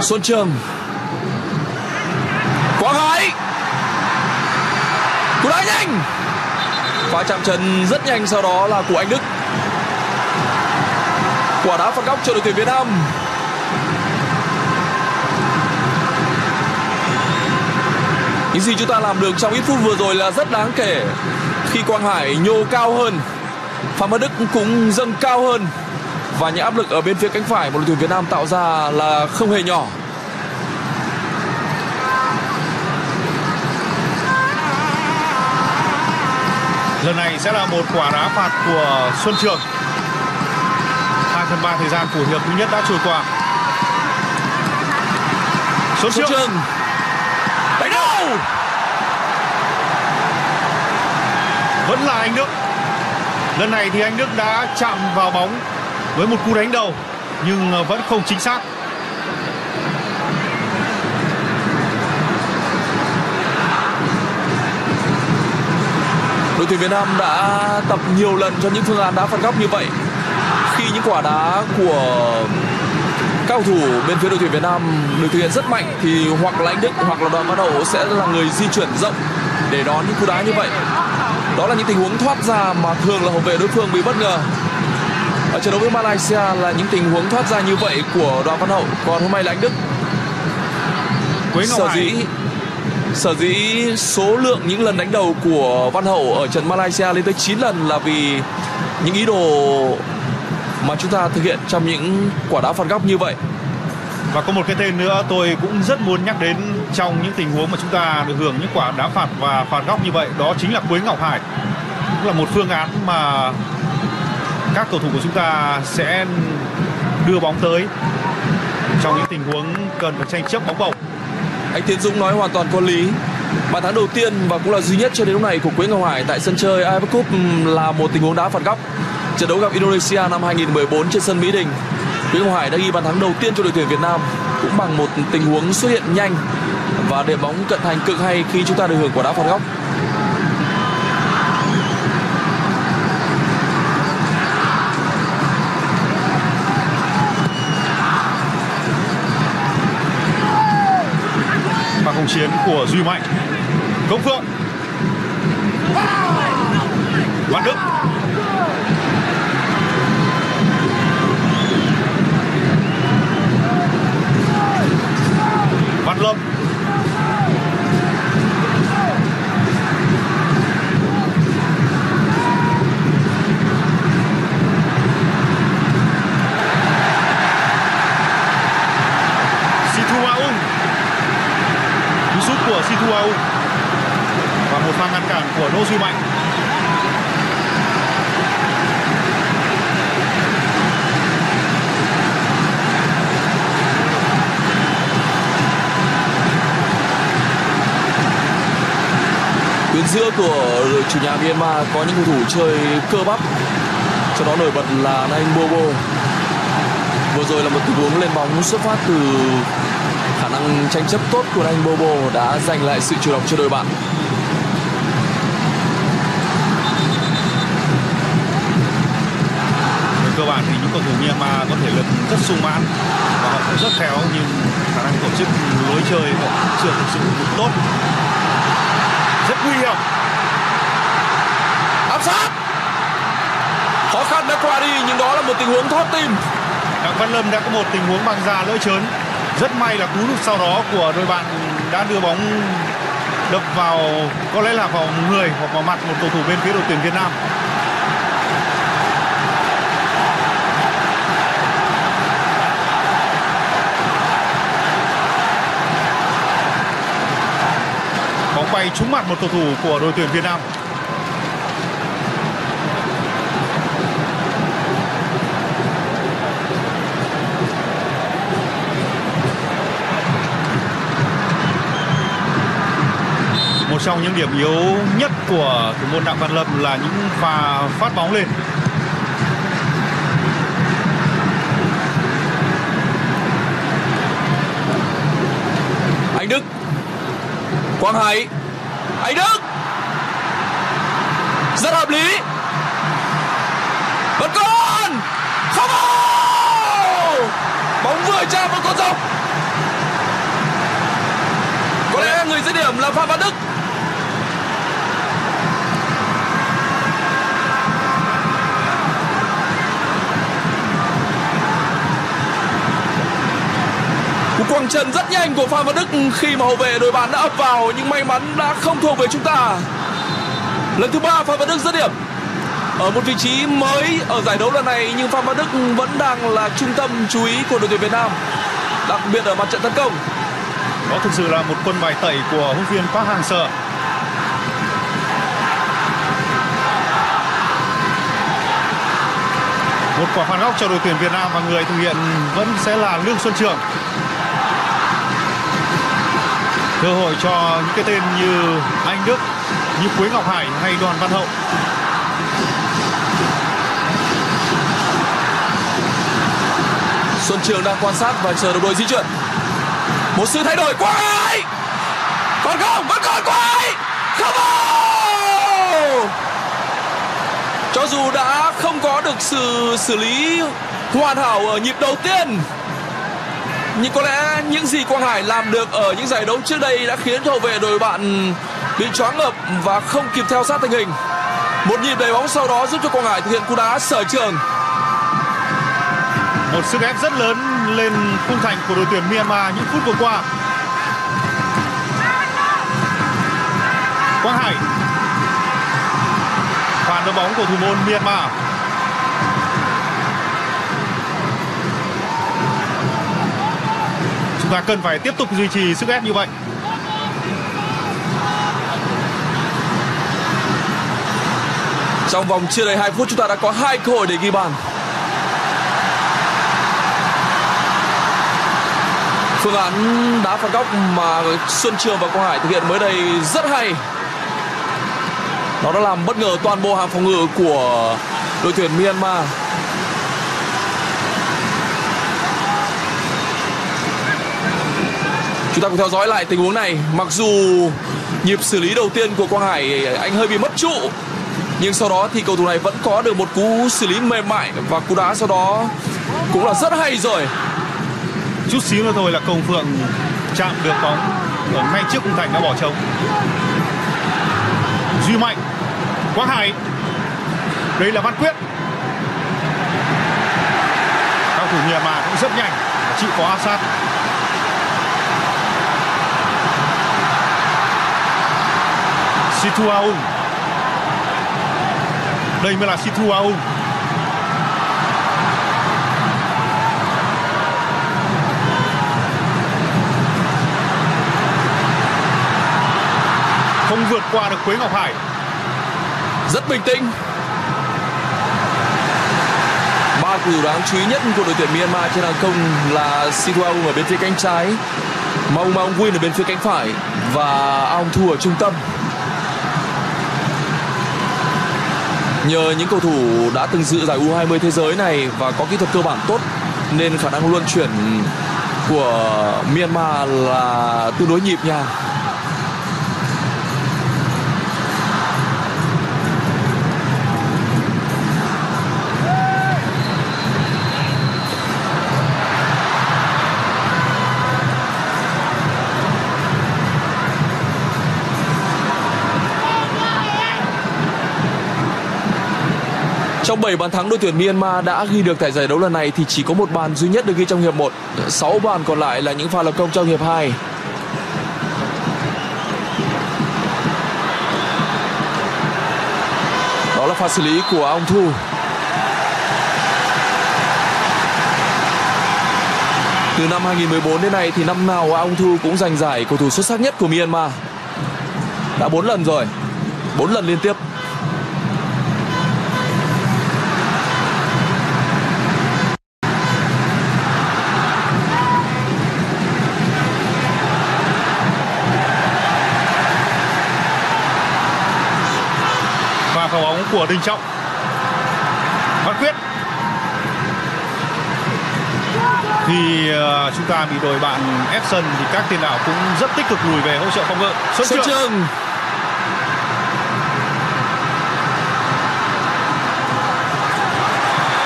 Xuân Trường. Quang Hải. Cú đá nhanh. Phá chạm chân rất nhanh, sau đó là của Anh Đức. Quả đá phạt góc cho đội tuyển Việt Nam. Những gì chúng ta làm được trong ít phút vừa rồi là rất đáng kể. Khi Quang Hải nhô cao hơn, Phan Văn Đức cũng dâng cao hơn. Và những áp lực ở bên phía cánh phải mà đội tuyển Việt Nam tạo ra là không hề nhỏ. Lần này sẽ là một quả đá phạt của Xuân Trường. hai phần ba thời gian của hiệp thứ nhất đã trôi qua. Xuân, Xuân Trường. Đánh đâu. Vẫn là Anh Đức. Lần này thì Anh Đức đã chạm vào bóng với một cú đánh đầu nhưng vẫn không chính xác. Đội tuyển Việt Nam đã tập nhiều lần cho những phương án đá phạt góc như vậy. Khi những quả đá của cao thủ bên phía đội tuyển Việt Nam được thực hiện rất mạnh thì hoặc là Anh Đức hoặc là Đoàn Văn Hậu sẽ là người di chuyển rộng để đón những cú đá như vậy. Đó là những tình huống thoát ra mà thường là hậu vệ đối phương bị bất ngờ. Ở trận đấu với Malaysia là những tình huống thoát ra như vậy của Đoàn Văn Hậu, còn hôm nay là Anh Đức. Sở dĩ sở dĩ số lượng những lần đánh đầu của Văn Hậu ở trận Malaysia lên tới chín lần là vì những ý đồ mà chúng ta thực hiện trong những quả đá phạt góc như vậy. Và có một cái tên nữa tôi cũng rất muốn nhắc đến trong những tình huống mà chúng ta được hưởng những quả đá phạt và phạt góc như vậy, đó chính là Quế Ngọc Hải. Cũng là một phương án mà các cầu thủ của chúng ta sẽ đưa bóng tới trong những tình huống cần phải tranh chấp bóng bổng. Anh Tiến Dũng nói hoàn toàn có lý. Bàn thắng đầu tiên và cũng là duy nhất cho đến lúc này của Quế Ngọc Hải tại sân chơi a ép ép Cup là một tình huống đá phạt góc. Trận đấu gặp Indonesia năm hai nghìn không trăm mười bốn trên sân Mỹ Đình, Quế Ngọc Hải đã ghi bàn thắng đầu tiên cho đội tuyển Việt Nam cũng bằng một tình huống xuất hiện nhanh và để bóng cận thành cực hay khi chúng ta được hưởng quả đá phạt góc. Và hồng chiến của Duy Mạnh, Công Phượng, Văn Đức. Văn Lâm, Si Thu Au, cú sút của Si Thu Au và một pha ngăn cản của Đỗ Duy Mạnh. Tuyến giữa của đội chủ nhà Myanmar có những cầu thủ chơi cơ bắp, trong đó nổi bật là Lay Yin Bo Bo. Vừa rồi là một tình huống lên bóng xuất phát từ khả năng tranh chấp tốt của Lay Yin Bo Bo đã giành lại sự chủ động cho đội bạn. Về cơ bản thì những cầu thủ Myanmar có thể lực rất sung mãn và họ cũng rất khéo, nhưng khả năng tổ chức lối chơi họ chưa thực sự tốt. Rất nguy hiểm. Áp sát. Khó khăn đã qua đi nhưng đó là một tình huống thoát tim. Đặng Văn Lâm đã có một tình huống bằng da lỡ trớn. Rất may là cú sau đó của đội bạn đã đưa bóng đập vào, có lẽ là vào người hoặc vào mặt một cầu thủ bên phía đội tuyển Việt Nam. Quay trúng mặt một cầu thủ của đội tuyển Việt Nam. Một trong những điểm yếu nhất của thủ môn Đặng Văn Lâm là những pha phát bóng lên. Anh Đức, Quang Hải, Anh Đức rất hợp lý. Vẫn còn không vào. Bóng vừa chạm vào con dọc. Có lẽ người dứt điểm là Phan Văn Đức. Cú quăng chân rất nhanh của Phan Văn Đức khi mà hậu vệ đội bạn đã ập vào nhưng may mắn đã không thuộc về chúng ta. Lần thứ ba Phan Văn Đức dứt điểm ở một vị trí mới ở giải đấu lần này, nhưng Phan Văn Đức vẫn đang là trung tâm chú ý của đội tuyển Việt Nam, đặc biệt ở mặt trận tấn công. Đó thực sự là một quân bài tẩy của huấn luyện viên Park Hang-seo. Một quả phạt góc cho đội tuyển Việt Nam và người thực hiện vẫn sẽ là Lương Xuân Trường. Cơ hội cho những cái tên như Anh Đức, như Quế Ngọc Hải hay Đoàn Văn Hậu. Xuân Trường đang quan sát và chờ đồng đội di chuyển. Một sự thay đổi. Quang Hải! Còn không, vẫn còn Quang Hải! Không vào! Cho dù đã không có được sự xử lý hoàn hảo ở nhịp đầu tiên, nhưng có lẽ những gì Quang Hải làm được ở những giải đấu trước đây đã khiến hậu vệ đội bạn bị choáng ngợp và không kịp theo sát tình hình. Một nhịp đẩy bóng sau đó giúp cho Quang Hải thực hiện cú đá sở trường. Một sức ép rất lớn lên khung thành của đội tuyển Myanmar những phút vừa qua. Quang Hải phản đấu bóng của thủ môn Myanmar. Chúng ta cần phải tiếp tục duy trì sức ép như vậy. Trong vòng chưa đầy hai phút chúng ta đã có hai cơ hội để ghi bàn. Phương án đá phạt góc mà Xuân Trường và Quang Hải thực hiện mới đây rất hay. Nó đã làm bất ngờ toàn bộ hàng phòng ngự của đội tuyển Myanmar. Chúng ta cùng theo dõi lại tình huống này. Mặc dù nhịp xử lý đầu tiên của Quang Hải anh hơi bị mất trụ, nhưng sau đó thì cầu thủ này vẫn có được một cú xử lý mềm mại và cú đá sau đó cũng là rất hay rồi. Chút xíu nữa thôi là Công Phượng chạm được bóng ở ngay trước khung thành đã bỏ trống. Duy Mạnh, Quang Hải, đây là Văn Quyết. Cầu thủ Myanmar cũng rất nhanh, chịu khó áp sát. Si Thu Au, đây mới là Si Thu Au. Không vượt qua được Quế Ngọc Hải. Rất bình tĩnh. Ba cầu thủ đáng chú ý nhất của đội tuyển Myanmar trên hàng không là Si Thu Au ở bên phía cánh trái, Mong Mong Win ở bên phía cánh phải và Aung Thu ở trung tâm. Nhờ những cầu thủ đã từng dự giải U hai mươi thế giới này và có kỹ thuật cơ bản tốt nên khả năng luân chuyển của Myanmar là tương đối nhịp nhàng. Trong bảy bàn thắng đội tuyển Myanmar đã ghi được tại giải đấu lần này thì chỉ có một bàn duy nhất được ghi trong hiệp một. sáu bàn còn lại là những pha lập công trong hiệp hai. Đó là pha xử lý của Aung Thu. Từ năm hai nghìn không trăm mười bốn đến nay thì năm nào Aung Thu cũng giành giải cầu thủ xuất sắc nhất của Myanmar. Đã bốn lần rồi. bốn lần liên tiếp. Của Đình Trọng, Văn Quyết thì uh, chúng ta bị đội bạn ép sân thì các tiền đạo cũng rất tích cực lùi về hỗ trợ phòng ngự. Xuân, Xuân Trường. Trường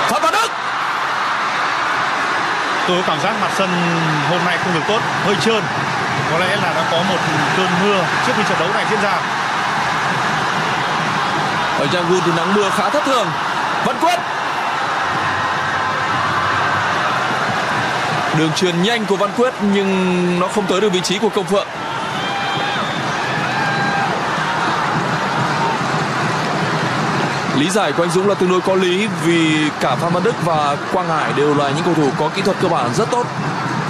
Phan Văn Đức, tôi có cảm giác mặt sân hôm nay không được tốt, hơi trơn, có lẽ là đã có một cơn mưa trước khi trận đấu này diễn ra. Ở Yangon thì nắng mưa khá thất thường. Văn Quyết, đường truyền nhanh của Văn Quyết nhưng nó không tới được vị trí của Công Phượng. Lý giải của anh Dũng là tương đối có lý, vì cả Phan Văn Đức và Quang Hải đều là những cầu thủ có kỹ thuật cơ bản rất tốt,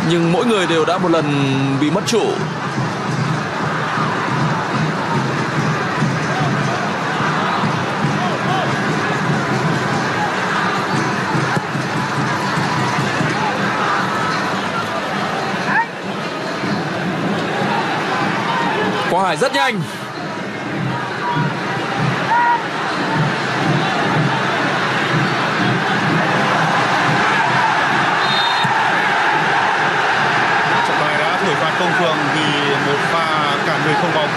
nhưng mỗi người đều đã một lần bị mất trụ. Hải rất nhanh. Trọng Hoàng đã thổi phạt Công Phượng vì một pha cản người không bóng.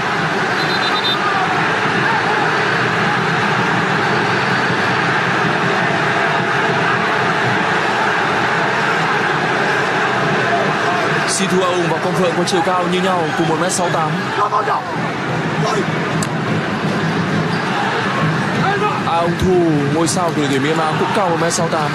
Si Thu Au và Công Phượng có chiều cao như nhau cùng một mét sáu mươi tám. Aung Thu, ngôi sao của người Myanmar cũng cao một mét sáu mươi tám.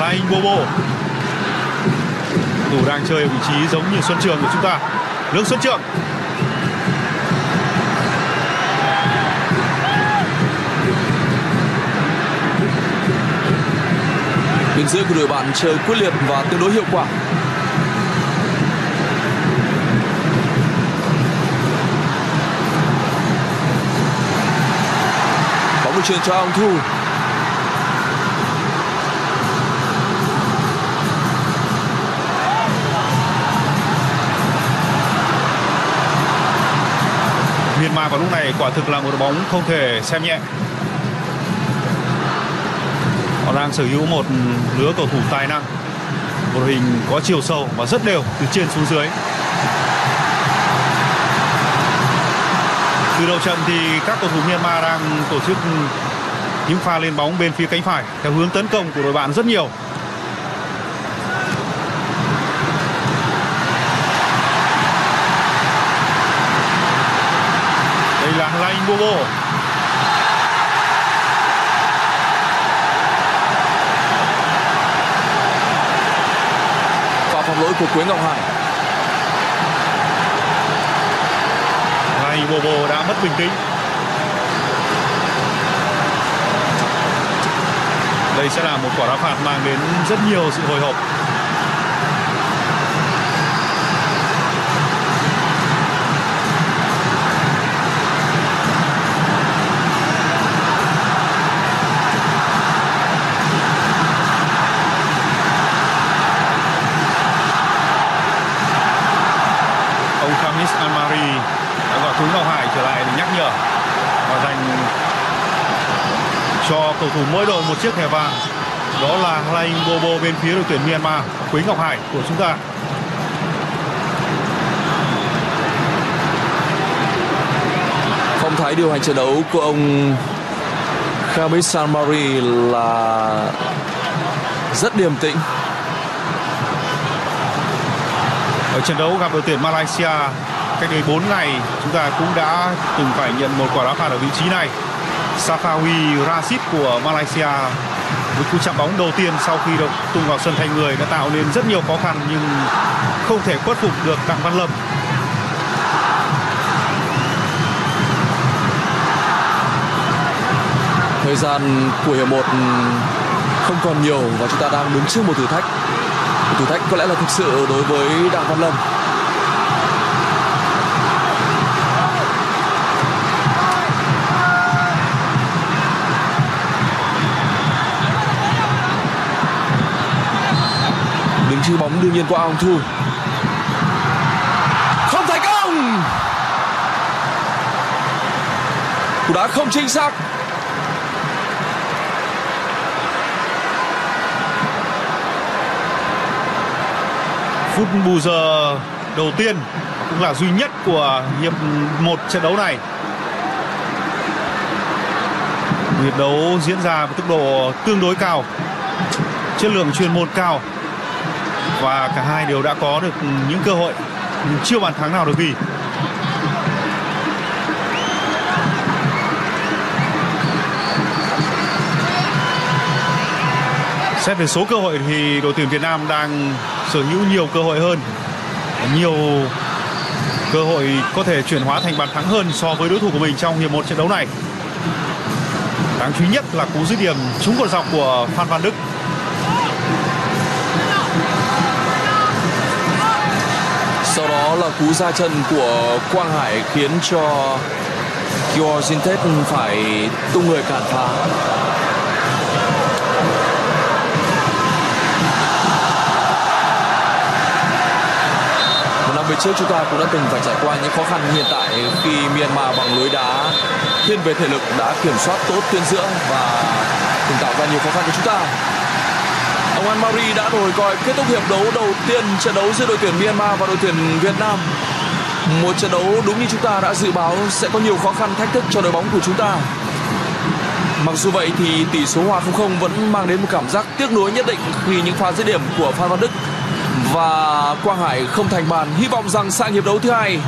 Lay Yin Bo Bo thủ đang chơi vị trí giống như Xuân Trường của chúng ta. Lương Xuân Trường bên dưới của đội bạn chơi quyết liệt và tương đối hiệu quả. Bóng được chuyền cho Aung Thu. Myanmar vào lúc này quả thực là một đội bóng không thể xem nhẹ. Họ đang sở hữu một lứa cầu thủ tài năng, một đội hình có chiều sâu và rất đều từ trên xuống dưới. Từ đầu trận thì các cầu thủ Myanmar đang tổ chức những pha lên bóng bên phía cánh phải theo hướng tấn công của đội bạn rất nhiều. Đây là Lay Yin Bo Bo. Lỗi của Quế Ngọc Hải. Lay Yin Bo Bo đã mất bình tĩnh. Đây sẽ là một quả đá phạt mang đến rất nhiều sự hồi hộp. Khamis Al-Marri đã gọi Quế Ngọc Hải trở lại để nhắc nhở và dành cho cầu thủ mỗi đội một chiếc thẻ vàng. Đó là Lay Yin Bo Bo bên phía đội tuyển Myanmar, Quế Ngọc Hải của chúng ta. Phong thái điều hành trận đấu của ông Khamis Al-Marri là rất điềm tĩnh. Ở trận đấu gặp đội tuyển Malaysia cách đây bốn ngày, chúng ta cũng đã từng phải nhận một quả đá phạt ở vị trí này. Safawi Rashid của Malaysia với cú chạm bóng đầu tiên sau khi được tung vào sân thay người đã tạo nên rất nhiều khó khăn nhưng không thể khuất phục được Đặng Văn Lâm. Thời gian của hiệp một không còn nhiều và chúng ta đang đứng trước một thử thách. Thử thách có lẽ là thực sự đối với Đặng Văn Lâm. Đứng chư bóng đương nhiên qua Aung Thu. Không thành công. Cú đá không chính xác. Phút bù giờ đầu tiên cũng là duy nhất của hiệp một trận đấu này. Hiệp đấu diễn ra với tốc độ tương đối cao, chất lượng chuyên môn cao và cả hai đều đã có được những cơ hội nhưng chưa bàn thắng nào được ghi. Xét về số cơ hội thì đội tuyển Việt Nam đang sở hữu nhiều cơ hội hơn, nhiều cơ hội có thể chuyển hóa thành bàn thắng hơn so với đối thủ của mình trong hiệp một trận đấu này. Đáng chú ý nhất là cú dứt điểm trúng cột dọc của Phan Văn Đức. Sau đó là cú ra chân của Quang Hải khiến cho Kyaw Zin Htet phải tung người cản phá. Về trước chúng ta cũng đã từng phải trải qua những khó khăn hiện tại khi Myanmar bằng lối đá thiên về thể lực đã kiểm soát tốt tuyến dưỡng và từng tạo ra nhiều khó khăn cho chúng ta. Al-Marri đã đổi còi kết thúc hiệp đấu đầu tiên trận đấu giữa đội tuyển Myanmar và đội tuyển Việt Nam. Một trận đấu đúng như chúng ta đã dự báo sẽ có nhiều khó khăn, thách thức cho đội bóng của chúng ta. Mặc dù vậy thì tỷ số hòa không không vẫn mang đến một cảm giác tiếc nuối nhất định khi những pha dứt điểm của Phan Văn Đức và Quang Hải không thành bàn. Hy vọng rằng sang hiệp đấu thứ hai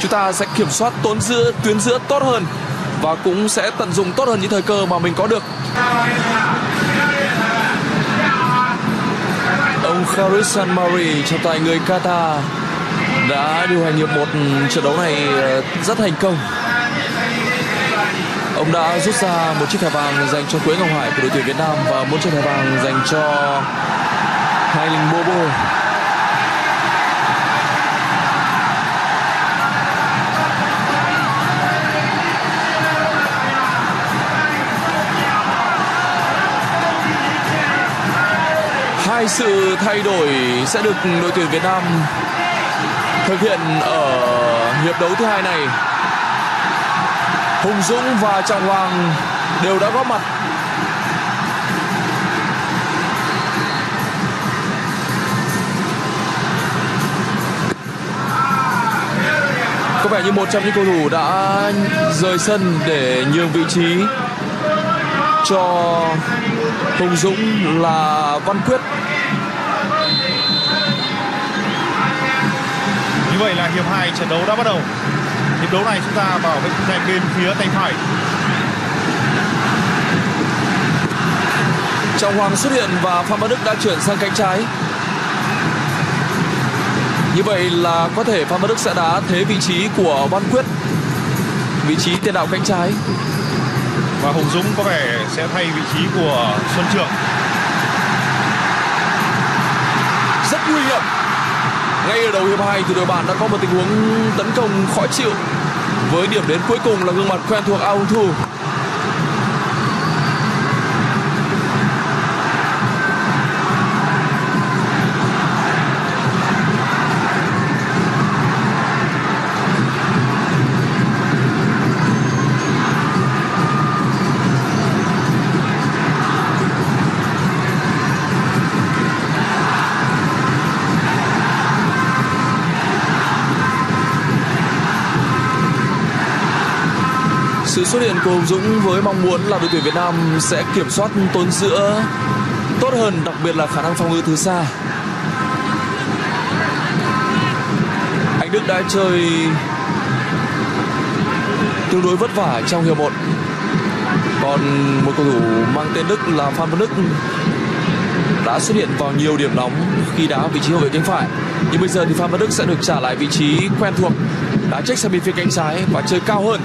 chúng ta sẽ kiểm soát tốn giữa tuyến giữa tốt hơn và cũng sẽ tận dụng tốt hơn những thời cơ mà mình có được. Ông Kyaw Zin Htet trọng tài người Qatar đã điều hành hiệp một trận đấu này rất thành công. Ông đã rút ra một chiếc thẻ vàng dành cho Quế Ngọc Hải của đội tuyển Việt Nam và một chiếc thẻ vàng dành cho Lay Yin Bo Bo. Hai sự thay đổi sẽ được đội tuyển Việt Nam thực hiện ở hiệp đấu thứ hai này. Hùng Dũng và Trọng Hoàng đều đã góp mặt. Có vẻ như một trong những cầu thủ đã rời sân để nhường vị trí cho Hùng Dũng là Văn Quyết. Như vậy là hiệp hai trận đấu đã bắt đầu. Hiệp đấu này chúng ta bảo vệ dành bên phía tay phải. Trọng Hoàng xuất hiện và Phan Văn Đức đã chuyển sang cánh trái. Như vậy là có thể Phan Văn Đức sẽ đá thế vị trí của Văn Quyết, vị trí tiền đạo cánh trái. Và Hùng Dũng có vẻ sẽ thay vị trí của Xuân Trường. Rất nguy hiểm. Ngay ở đầu hiệp hai thì đội bạn đã có một tình huống tấn công khó chịu với điểm đến cuối cùng là gương mặt quen thuộc Aung Thu. Sự xuất hiện của Hùng Dũng với mong muốn là đội tuyển Việt Nam sẽ kiểm soát tốn giữa tốt hơn, đặc biệt là khả năng phòng ngự từ xa. Anh Đức đã chơi tương đối vất vả trong hiệp một. Còn một cầu thủ mang tên Đức là Phan Văn Đức đã xuất hiện vào nhiều điểm nóng khi đá vị trí hậu vệ cánh phải. Nhưng bây giờ thì Phan Văn Đức sẽ được trả lại vị trí quen thuộc, đá trách sang bên phía cánh trái và chơi cao hơn.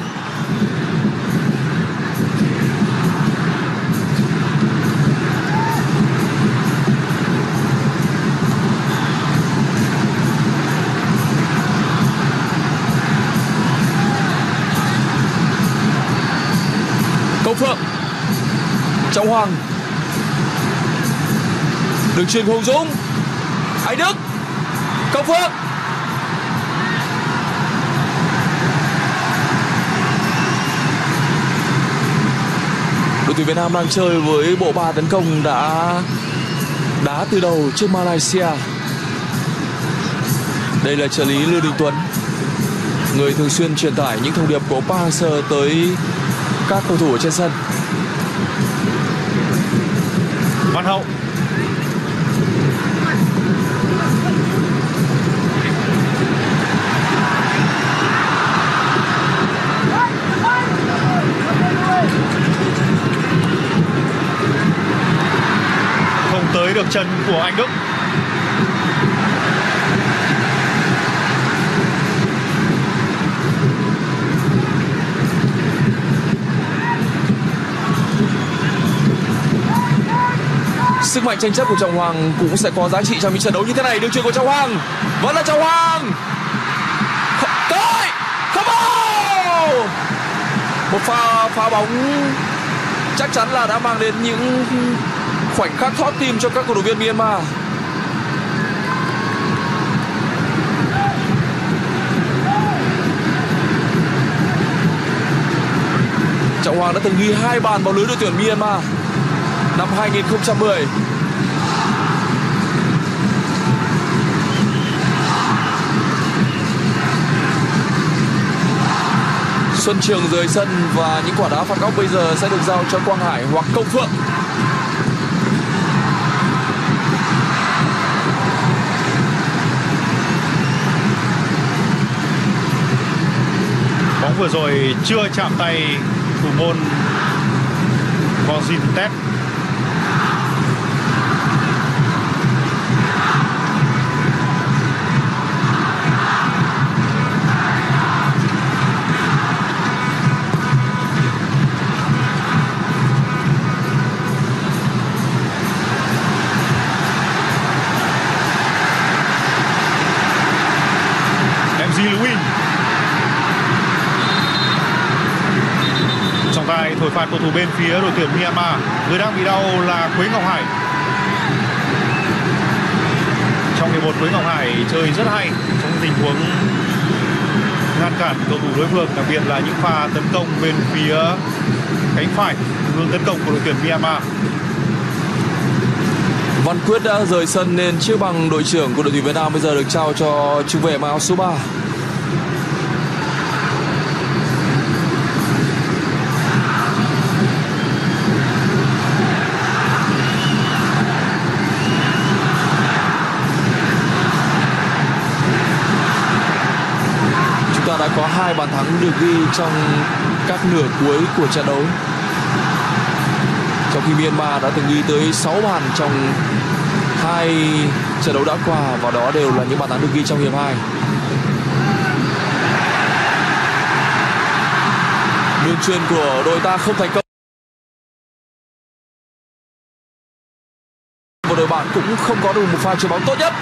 Công Phượng, Trọng Hoàng, đường chuyền Hùng Dũng, Anh Đức, Công Phượng. Đội tuyển Việt Nam đang chơi với bộ ba tấn công đã đá từ đầu trước Malaysia. Đây là trợ lý Lưu Đình Tuấn, người thường xuyên truyền tải những thông điệp của Park Hang-seo tới các cầu thủ ở trên sân. Văn Hậu, không tới được chân của Anh Đức. Sức mạnh tranh chấp của Trọng Hoàng cũng sẽ có giá trị trong những trận đấu như thế này. Đường chuyền của Trọng Hoàng vẫn là Trọng Hoàng. Tới, không vào. Một pha phá bóng chắc chắn là đã mang đến những khoảnh khắc thót tim cho các cổ động viên Myanmar. Trọng Hoàng đã từng ghi hai bàn vào lưới đội tuyển Myanmar năm hai nghìn không trăm mười Xuân Trường dưới sân và những quả đá phạt góc bây giờ sẽ được giao cho Quang Hải hoặc Công Phượng. Bóng vừa rồi chưa chạm tay thủ môn Kyaw Zin Htet. Thổi phạt cầu thủ bên phía đội tuyển Myanmar, người đang bị đau là Quế Ngọc Hải. Trong hiệp một, Quế Ngọc Hải chơi rất hay trong tình huống ngăn cản cầu thủ đối phương, đặc biệt là những pha tấn công bên phía cánh phải, hướng tấn công của đội tuyển Myanmar. Văn Quyết đã rời sân nên chiếc bằng đội trưởng của đội tuyển Việt Nam bây giờ được trao cho trung vệ mang áo số ba. Đã có hai bàn thắng được ghi trong các nửa cuối của trận đấu, trong khi Myanmar đã từng ghi tới sáu bàn trong hai trận đấu đã qua, và đó đều là những bàn thắng được ghi trong hiệp hai. Đường chuyền của đội ta không thành công, và đội bạn cũng không có được một pha chuyền bóng tốt nhất.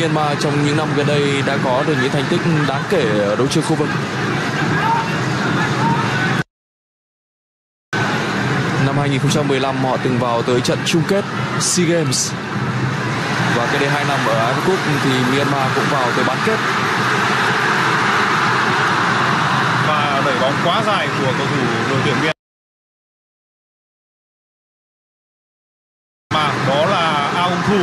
Myanmar trong những năm gần đây đã có được những thành tích đáng kể ở đấu trường khu vực. Năm hai nghìn không trăm mười lăm họ từng vào tới trận chung kết si ây Games, và cái đây hai năm ở Hàn Quốc thì Myanmar cũng vào tới bán kết. Và đẩy bóng quá dài của cầu thủ đội tuyển Myanmar, đó là Aung Thu.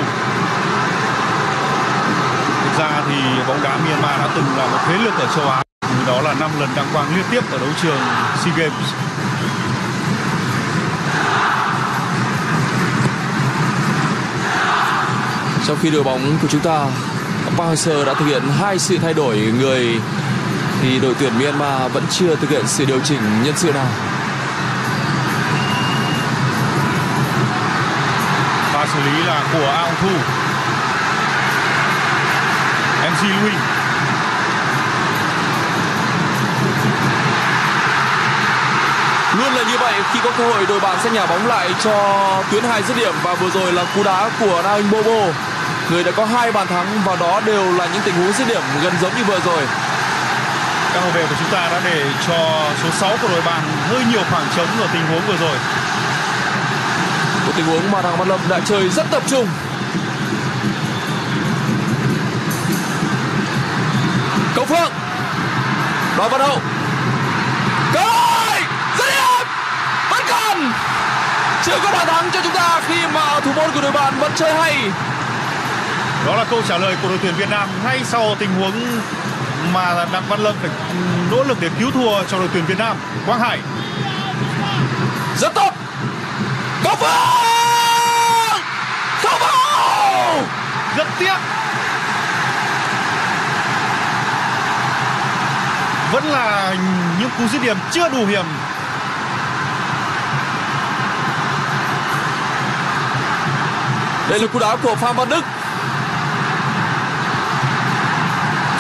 Ra thì bóng đá Myanmar đã từng là một thế lực ở châu Á, đó là năm lần đăng quang liên tiếp ở đấu trường si ây Games. Trong khi đội bóng của chúng ta, Park Hang-seo đã thực hiện hai sự thay đổi người, thì đội tuyển Myanmar vẫn chưa thực hiện sự điều chỉnh nhân sự nào. Pha xử lý là của Aung Thu. Mzi Win. Luôn là như vậy, khi có cơ hội đội bạn sẽ nhả bóng lại cho tuyến hai dứt điểm, và vừa rồi là cú đá của Lay Yin Bo Bo, người đã có hai bàn thắng, và đó đều là những tình huống dứt điểm gần giống như vừa rồi. Các hậu vệ của chúng ta đã để cho số sáu của đội bạn hơi nhiều khoảng trống ở tình huống vừa rồi. Một tình huống mà thằng Văn Lâm đã chơi rất tập trung. Công Phượng, đó Văn Hậu, cơ hội dứt điểm vẫn còn, chưa có bàn thắng cho chúng ta khi mà thủ môn của đội bạn vẫn chơi hay. Đó là câu trả lời của đội tuyển Việt Nam ngay sau tình huống mà Đặng Văn Lâm phải nỗ lực để cứu thua cho đội tuyển Việt Nam. Quang Hải rất tốt, Công Phượng không vào, rất tiếc. Vẫn là những cú dứt điểm chưa đủ hiểm. Đây là cú đá của Phan Văn Đức.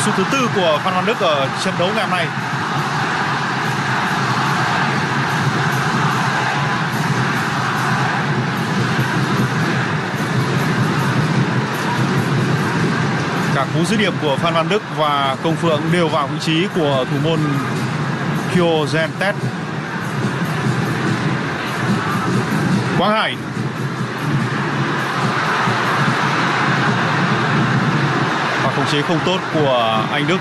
Sút thứ tư của Phan Văn Đức ở trận đấu ngày hôm nay. Cả cú dứt điểm của Phan Văn Đức và Công Phượng đều vào vị trí của thủ môn Kyaw Zin Htet. Quang Hải. chế không tốt của Anh Đức.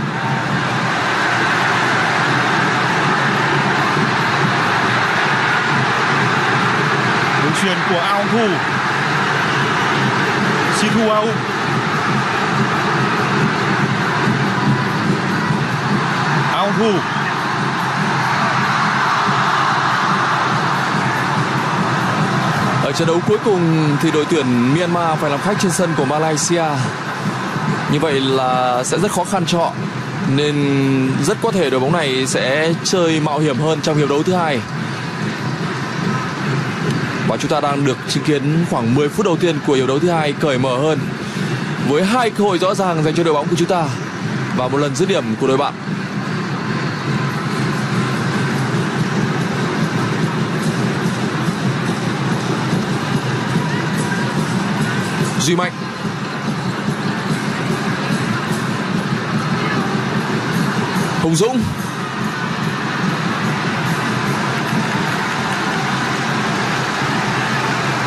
Đường chuyền của Aung Thu, Si Thu Au. Aung Thu ở trận đấu cuối cùng thì đội tuyển Myanmar phải làm khách trên sân của Malaysia. Như vậy là sẽ rất khó khăn cho họ, nên rất có thể đội bóng này sẽ chơi mạo hiểm hơn trong hiệp đấu thứ hai. Và chúng ta đang được chứng kiến khoảng mười phút đầu tiên của hiệp đấu thứ hai cởi mở hơn, với hai cơ hội rõ ràng dành cho đội bóng của chúng ta và một lần dứt điểm của đội bạn. Duy Mạnh, Hùng Dũng,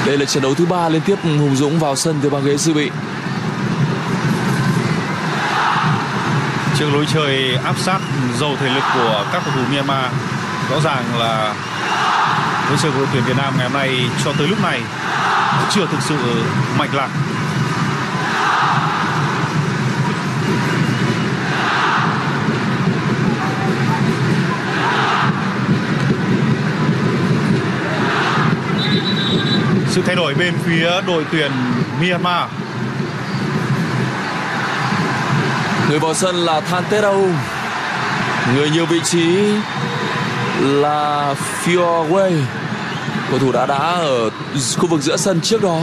đây là trận đấu thứ ba liên tiếp Hùng Dũng vào sân từ băng ghế dự bị. Trước lối chơi áp sát giàu thể lực của các cầu thủ Myanmar, rõ ràng là lối chơi của đội tuyển Việt Nam ngày hôm nay cho tới lúc này chưa thực sự mạch lạc. Sự thay đổi bên phía đội tuyển Myanmar, người vào sân là Than Terau, người nhiều vị trí là Fiorway, cầu thủ đã đá ở khu vực giữa sân trước đó.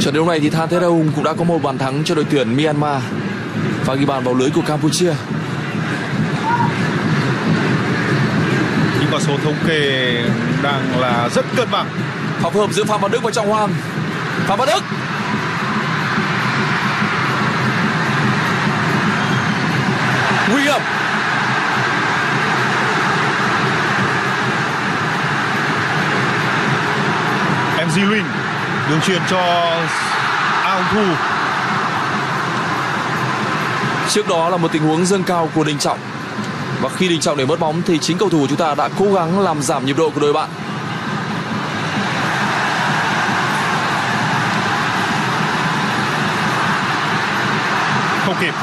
Trận đấu này thì Than Thế Đông cũng đã có một bàn thắng cho đội tuyển Myanmar và ghi bàn vào lưới của Campuchia. Và số thống kê đang là rất cân bằng. Phối hợp giữa Phan Văn Đức và Trọng Hoàng. Phan Văn Đức, nguy hiểm. Mzi Win đường chuyền cho Aung Thu. Trước đó là một tình huống dâng cao của Đình Trọng, và khi Đình Trọng để mất bóng thì chính cầu thủ của chúng ta đã cố gắng làm giảm nhịp độ của đội bạn. Không kịp.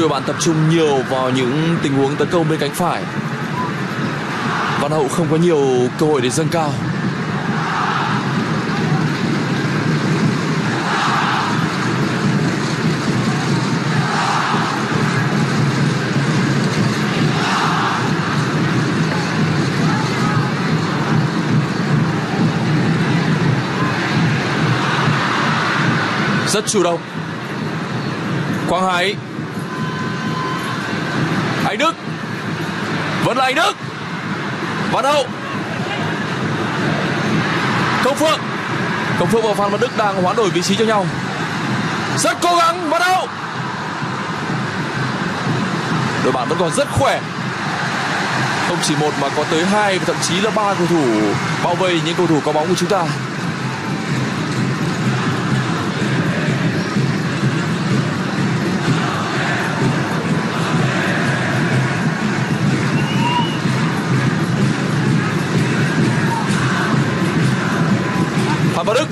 Đội bạn tập trung nhiều vào những tình huống tấn công bên cánh phải, Văn Hậu không có nhiều cơ hội để dâng cao. Rất chủ động. Quang Hải, Anh Đức, vẫn là Anh Đức, Văn Hậu, Công Phượng. Công Phượng và Phan Văn Đức đang hoán đổi vị trí cho nhau. Rất cố gắng Văn Hậu. Đội bạn vẫn còn rất khỏe. Không chỉ một mà có tới hai, thậm chí là ba cầu thủ bao vây những cầu thủ có bóng của chúng ta. Văn Đức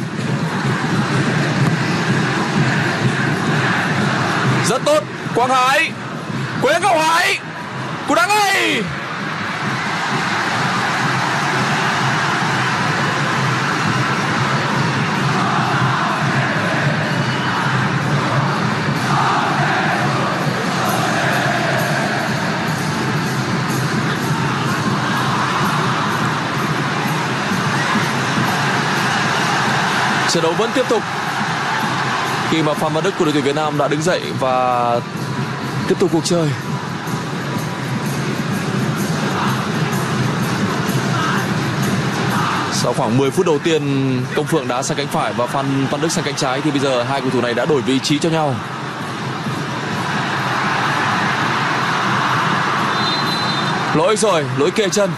rất tốt. Quang Hải, Quế Ngọc Hải, cú đá ngay. Trận đấu vẫn tiếp tục khi mà Phan Văn Đức của đội tuyển Việt Nam đã đứng dậy và tiếp tục cuộc chơi. Sau khoảng mười phút đầu tiên, Công Phượng đã sang cánh phải và Phan Văn Đức sang cánh trái, thì bây giờ hai cầu thủ này đã đổi vị trí cho nhau. Lỗi rồi, lỗi kề chân.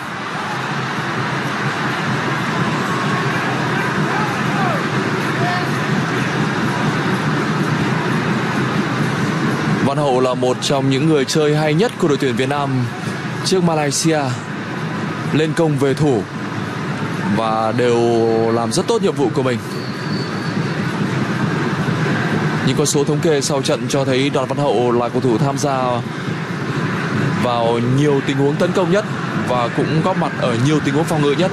Văn Hậu là một trong những người chơi hay nhất của đội tuyển Việt Nam trước Malaysia. Lên công về thủ và đều làm rất tốt nhiệm vụ của mình. Những con số thống kê sau trận cho thấy Đoàn Văn Hậu là cầu thủ tham gia vào nhiều tình huống tấn công nhất và cũng góp mặt ở nhiều tình huống phòng ngự nhất.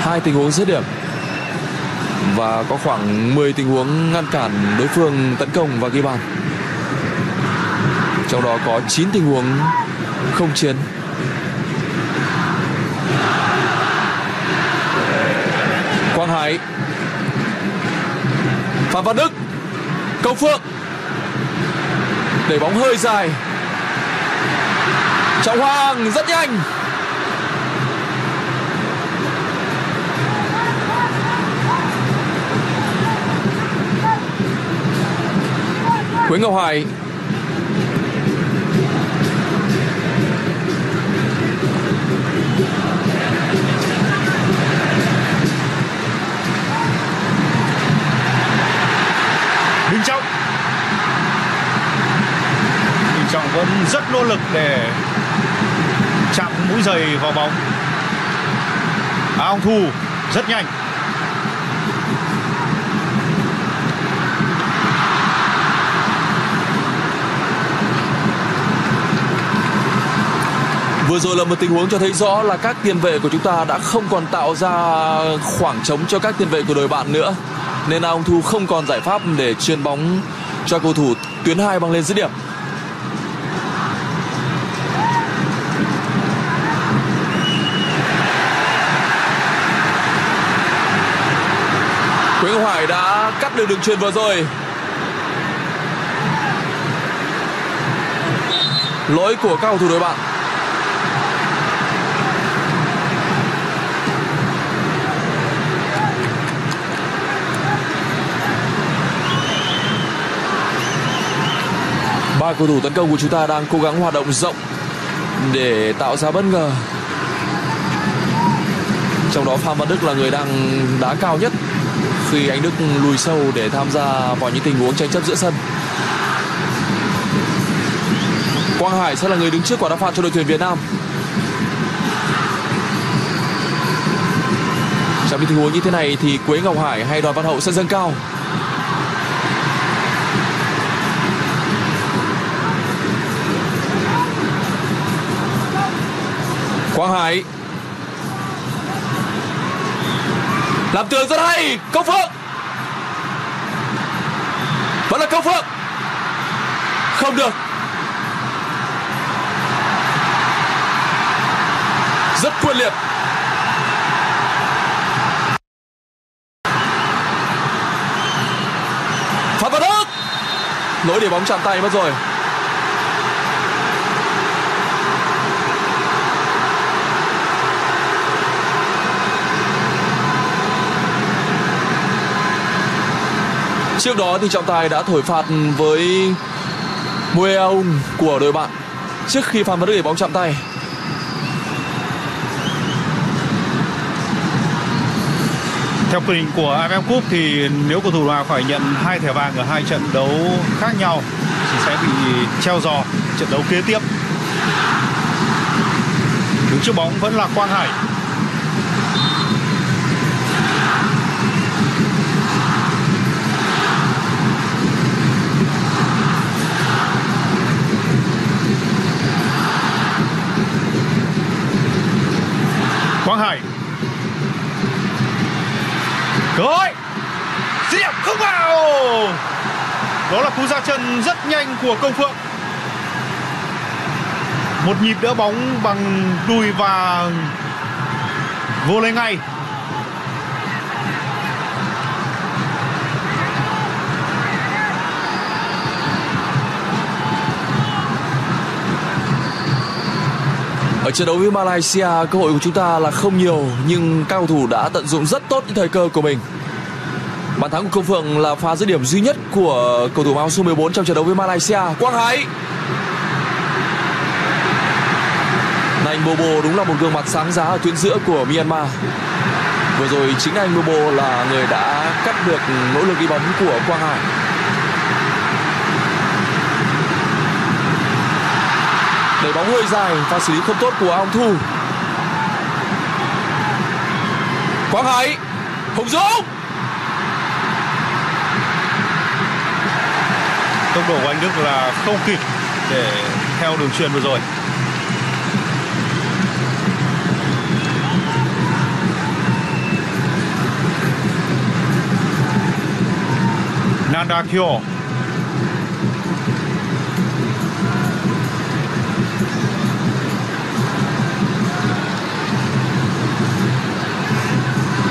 Hai tình huống dứt điểm và có khoảng mười tình huống ngăn cản đối phương tấn công và ghi bàn. Trong đó có chín tình huống không chiến. Quang Hải, Phan Văn Đức, Công Phượng để bóng hơi dài. Trọng Hoàng rất nhanh. Quế Ngọc Hải, Đình Trọng. Đình Trọng vẫn rất nỗ lực để chạm mũi giày vào bóng. Aung Thu rất nhanh. Vừa rồi là một tình huống cho thấy rõ là các tiền vệ của chúng ta đã không còn tạo ra khoảng trống cho các tiền vệ của đội bạn nữa, nên Aung Thu không còn giải pháp để chuyền bóng cho cầu thủ tuyến hai bằng lên dứt điểm. Quế Ngọc Hải đã cắt được đường chuyền vừa rồi. Lỗi của các cầu thủ đội bạn. Ba cầu thủ tấn công của chúng ta đang cố gắng hoạt động rộng để tạo ra bất ngờ. Trong đó Phan Văn Đức là người đang đá cao nhất khi Anh Đức lùi sâu để tham gia vào những tình huống tranh chấp giữa sân. Quang Hải sẽ là người đứng trước quả đá phạt cho đội tuyển Việt Nam. Trong những tình huống như thế này thì Quế Ngọc Hải hay Đoàn Văn Hậu sẽ dâng cao. Quang Hải làm tường rất hay. Công Phượng, vẫn là Công Phượng, không được. Rất quyết liệt. Phan Văn Đức, lỗi để bóng chạm tay mất rồi. Trước đó thì trọng tài đã thổi phạt với Mueong của đội bạn trước khi Phan Văn Đức để bóng chạm tay. Theo quy định của a ép ép Cup thì nếu cầu thủ nào phải nhận hai thẻ vàng ở hai trận đấu khác nhau thì sẽ bị treo giò trận đấu kế tiếp. Đứng trước bóng vẫn là Quang Hải. Quang Hải. Rồi. Dứt điểm không vào. Đó là cú ra chân rất nhanh của Công Phượng. Một nhịp đỡ bóng bằng đùi và vô lê ngay. Ở trận đấu với Malaysia, cơ hội của chúng ta là không nhiều, nhưng các cầu thủ đã tận dụng rất tốt những thời cơ của mình. Bàn thắng của Công Phượng là pha dứt điểm duy nhất của cầu thủ áo số mười bốn trong trận đấu với Malaysia. Quang Hải. Anh Bobo đúng là một gương mặt sáng giá ở tuyến giữa của Myanmar. Vừa rồi chính anh Bobo là người đã cắt được nỗ lực đi bóng của Quang Hải. Đẩy bóng hơi dài và xử lý không tốt của Aung Thu. Quang Hải, Hùng Dũng. Tốc độ của anh Đức là không kịp để theo đường chuyền vừa rồi. Nanda Kyaw.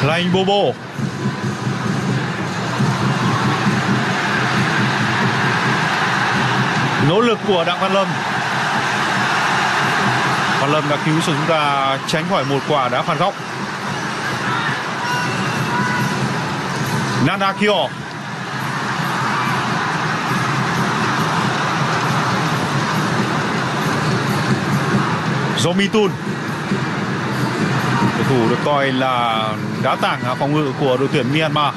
Lay Yin Bo Bo. Nỗ lực của Đặng Văn Lâm. Văn Lâm đã cứu cho chúng ta tránh khỏi một quả đá phạt góc. Nanda Kyaw. Zomitun, cầu thủ được coi là đá tảng phòng ngự của đội tuyển Myanmar.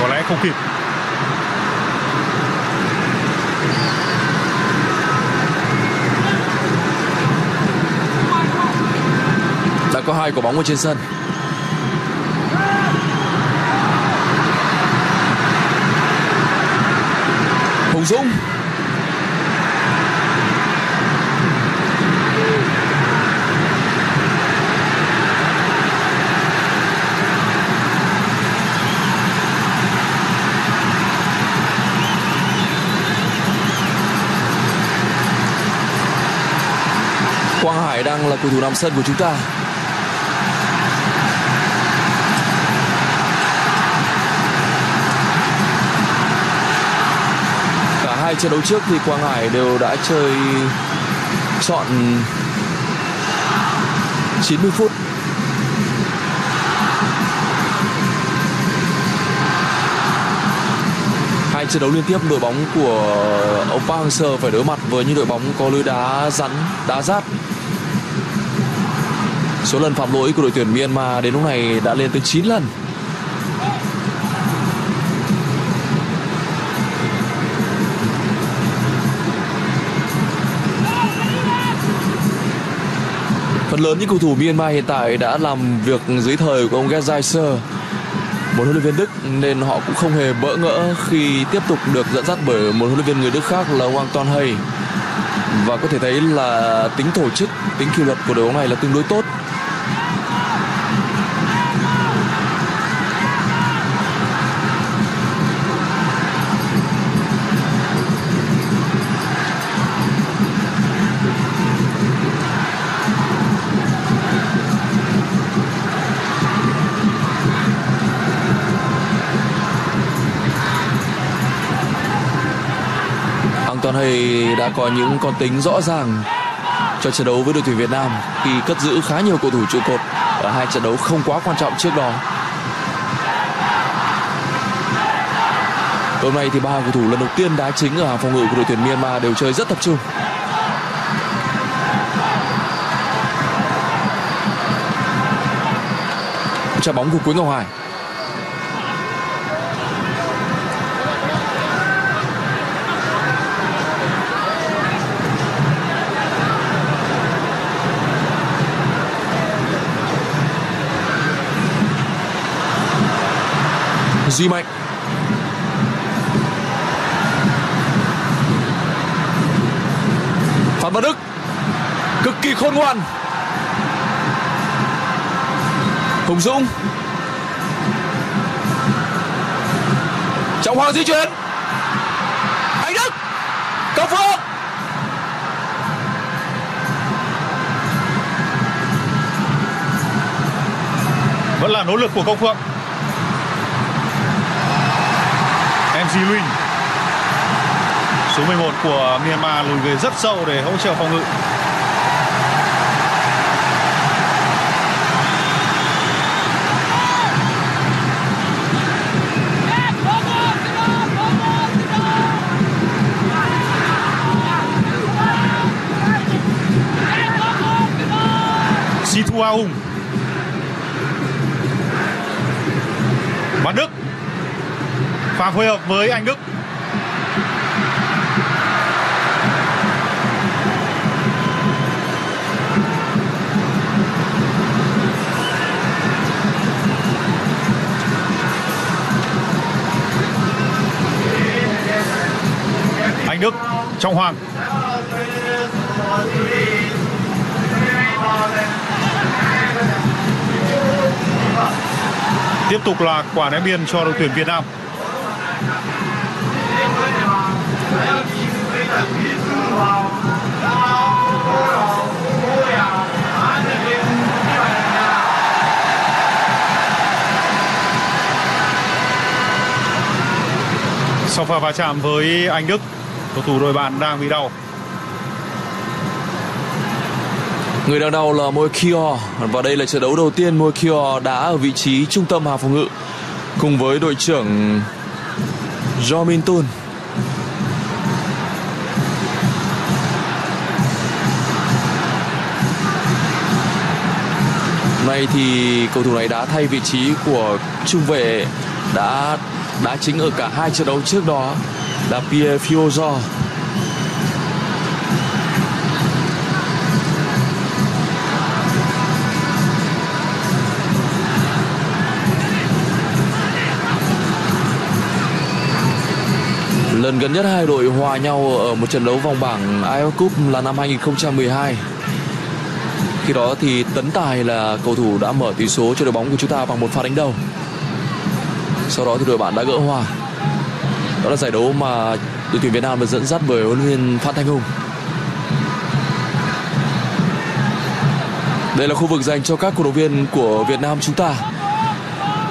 Có lẽ không kịp. Đã có hai quả bóng ở trên sân. Hùng Dũng. Quang Hải đang là cầu thủ nằm sân của chúng ta. Hai trận đấu trước thì Quang Hải đều đã chơi chọn chín mươi phút. Hai trận đấu liên tiếp đội bóng của ông Park Hang-seo phải đối mặt với những đội bóng có lưới đá rắn, đá rát. Số lần phạm lỗi của đội tuyển Myanmar đến lúc này đã lên tới chín lần. Lớn những cầu thủ Myanmar hiện tại đã làm việc dưới thời của ông Gert Sizer, một huấn luyện viên Đức, nên họ cũng không hề bỡ ngỡ khi tiếp tục được dẫn dắt bởi một huấn luyện viên người Đức khác là Antoine Hey. Và có thể thấy là tính tổ chức, tính kỷ luật của đội bóng này là tương đối tốt. Antoine Hey đã có những con tính rõ ràng cho trận đấu với đội tuyển Việt Nam khi cất giữ khá nhiều cầu thủ trụ cột ở hai trận đấu không quá quan trọng trước đó. Hôm nay thì ba cầu thủ lần đầu tiên đá chính ở hàng phòng ngự của đội tuyển Myanmar đều chơi rất tập trung. Trả bóng của Quế Ngọc Hải. Duy Mạnh. Phan Văn Đức cực kỳ khôn ngoan. Hùng Dũng. Trọng Hoàng di chuyển. Anh Đức. Công Phượng. Vẫn là nỗ lực của Công Phượng. Mzi Win. Số mười một của Myanmar lùi về rất sâu để hỗ trợ phòng ngự. Si Thu Au, Văn Đức pha phối hợp với Anh Đức. Anh Đức, Trọng Hoàng. Tiếp tục là quả ném biên cho đội tuyển Việt Nam. Sau pha va chạm với Anh Đức, cầu thủ đội bạn đang bị đau. Người đang đau là Moe Kyaw, và đây là trận đấu đầu tiên Moe Kyaw đá ở vị trí trung tâm hàng phòng ngự cùng với đội trưởng Jo Min Tun. Nay thì cầu thủ này đã thay vị trí của trung vệ đã đá chính ở cả hai trận đấu trước đó là Pierre Fiorot. Lần gần nhất hai đội hòa nhau ở một trận đấu vòng bảng a ép ép Cup là năm hai nghìn không trăm mười hai. Khi đó thì Tấn Tài là cầu thủ đã mở tỷ số cho đội bóng của chúng ta bằng một pha đánh đầu. Sau đó thì đội bạn đã gỡ hòa. Đó là giải đấu mà đội tuyển Việt Nam được dẫn dắt bởi huấn luyện viên Phan Thanh Hùng. Đây là khu vực dành cho các cổ động viên của Việt Nam chúng ta.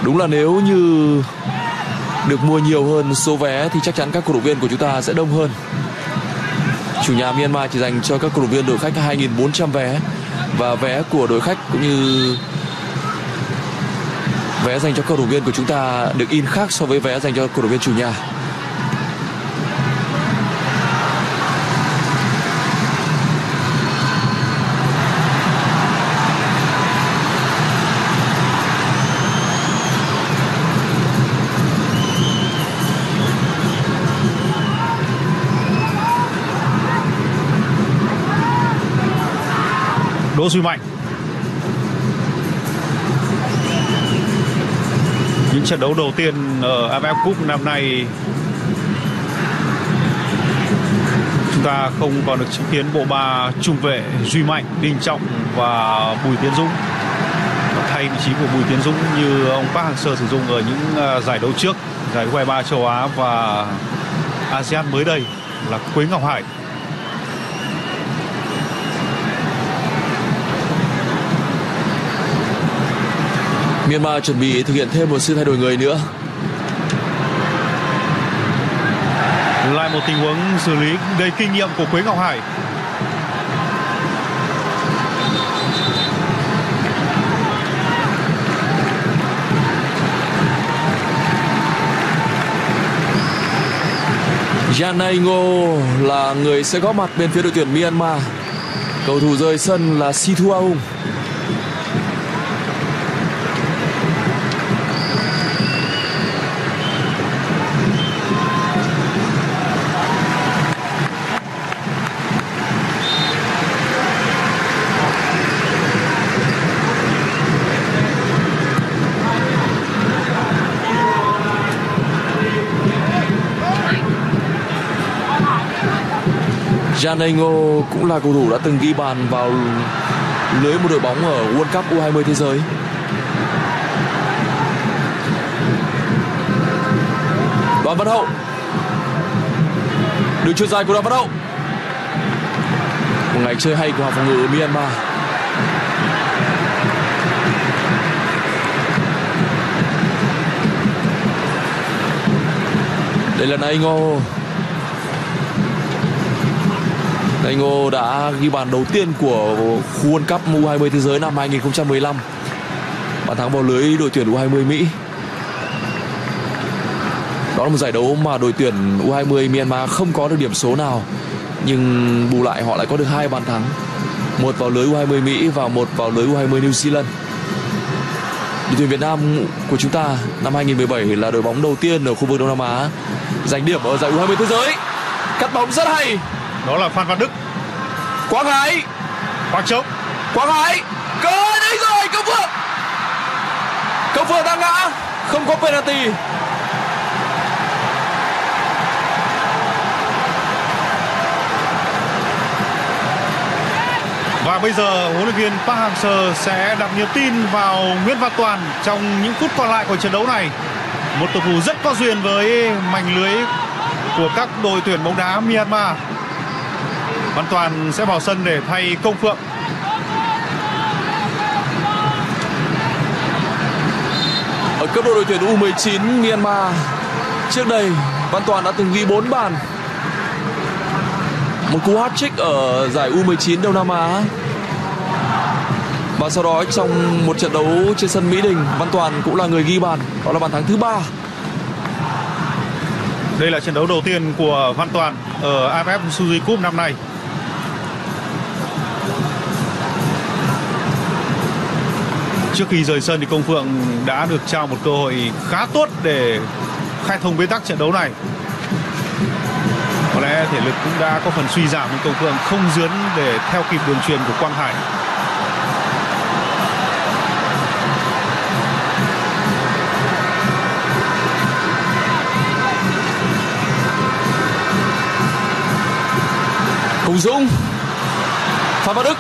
Đúng là nếu như được mua nhiều hơn số vé thì chắc chắn các cổ động viên của chúng ta sẽ đông hơn. Chủ nhà Myanmar chỉ dành cho các cổ động viên đội khách hai nghìn bốn trăm vé, và vé của đội khách cũng như vé dành cho cổ động viên của chúng ta được in khác so với vé dành cho cổ động viên chủ nhà. Duy Mạnh. Những trận đấu đầu tiên ở a ép ép Cup năm nay chúng ta không còn được chứng kiến bộ ba trung vệ Duy Mạnh, Đình Trọng và Bùi Tiến Dũng. Thay vị trí của Bùi Tiến Dũng như ông Park Hang-seo sử dụng ở những giải đấu trước, giải u hai ba châu Á và a sê an mới đây là Quế Ngọc Hải. Myanmar chuẩn bị thực hiện thêm một sự thay đổi người nữa. Lại một tình huống xử lý đầy kinh nghiệm của Quế Ngọc Hải. Yanai Ngô là người sẽ góp mặt bên phía đội tuyển Myanmar. Cầu thủ rời sân là Si Thu Au. Yanai Ngô cũng là cầu thủ đã từng ghi bàn vào lưới một đội bóng ở World Cup u hai mươi thế giới. Đoàn Văn Hậu, đường chuyền dài của Đoàn Văn Hậu, một ngày chơi hay của hàng phòng ngự Myanmar. Đây là Nay Ngô. Nay Ngô đã ghi bàn đầu tiên của khu World Cup u hai mươi thế giới năm hai nghìn không trăm mười lăm. Bàn thắng vào lưới đội tuyển u hai mươi Mỹ. Đó là một giải đấu mà đội tuyển u hai mươi Myanmar không có được điểm số nào, nhưng bù lại họ lại có được hai bàn thắng, một vào lưới u hai mươi Mỹ và một vào lưới u hai mươi New Zealand. Đội tuyển Việt Nam của chúng ta năm hai nghìn không trăm mười bảy là đội bóng đầu tiên ở khu vực Đông Nam Á giành điểm ở giải u hai mươi thế giới. Cắt bóng rất hay. Đó là Phan Văn Đức. Quang Hải. Quang trống. Quang Hải. Cơ đấy rồi, Công Phượng. Công Phượng đang ngã, không có penalty. Và bây giờ huấn luyện viên Park Hang-seo sẽ đặt niềm tin vào Nguyễn Văn Toàn trong những phút còn lại của trận đấu này. Một cầu thủ rất có duyên với mảnh lưới của các đội tuyển bóng đá Myanmar. Văn Toàn sẽ vào sân để thay Công Phượng. Ở cấp độ đội tuyển u mười chín Myanmar, trước đây Văn Toàn đã từng ghi bốn bàn. Một cú hat-trick ở giải u mười chín Đông Nam Á. Và sau đó trong một trận đấu trên sân Mỹ Đình, Văn Toàn cũng là người ghi bàn. Đó là bàn thắng thứ ba. Đây là trận đấu đầu tiên của Văn Toàn ở a ép ép Suzuki Cup năm nay. Trước khi rời sân thì Công Phượng đã được trao một cơ hội khá tốt để khai thông bế tắc trận đấu này. Có lẽ thể lực cũng đã có phần suy giảm, nhưng Công Phượng không dướn để theo kịp đường truyền của Quang Hải. Hùng Dũng. Phan Văn Đức.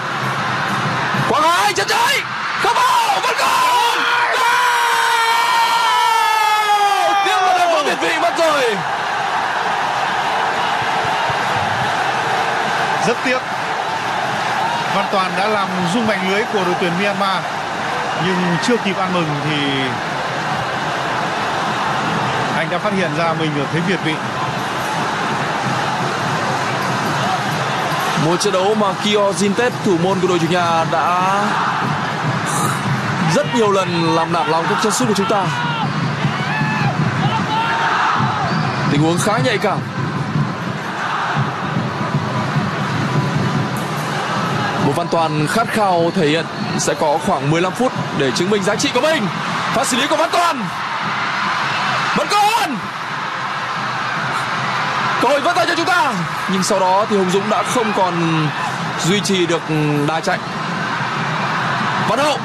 Quang Hải chân trái. Không vào, vẫn không. Tiếng bật của tiền vệ mất rồi. Rất tiếc, Văn Toàn đã làm rung mảnh lưới của đội tuyển Myanmar, nhưng chưa kịp ăn mừng thì anh đã phát hiện ra mình ở thế việt vị. Một trận đấu mà Kyaw Zin Htet, thủ môn của đội chủ nhà, đã rất nhiều lần làm nản lòng các chân sút của chúng ta. Tình huống khá nhạy cảm. Một Văn Toàn khát khao thể hiện sẽ có khoảng mười lăm phút để chứng minh giá trị của mình. Phát xử lý của Văn Toàn. Vẫn còn. Cơ hội vẫn tới cho chúng ta. Nhưng sau đó thì Hùng Dũng đã không còn duy trì được đà chạy. Văn Hậu.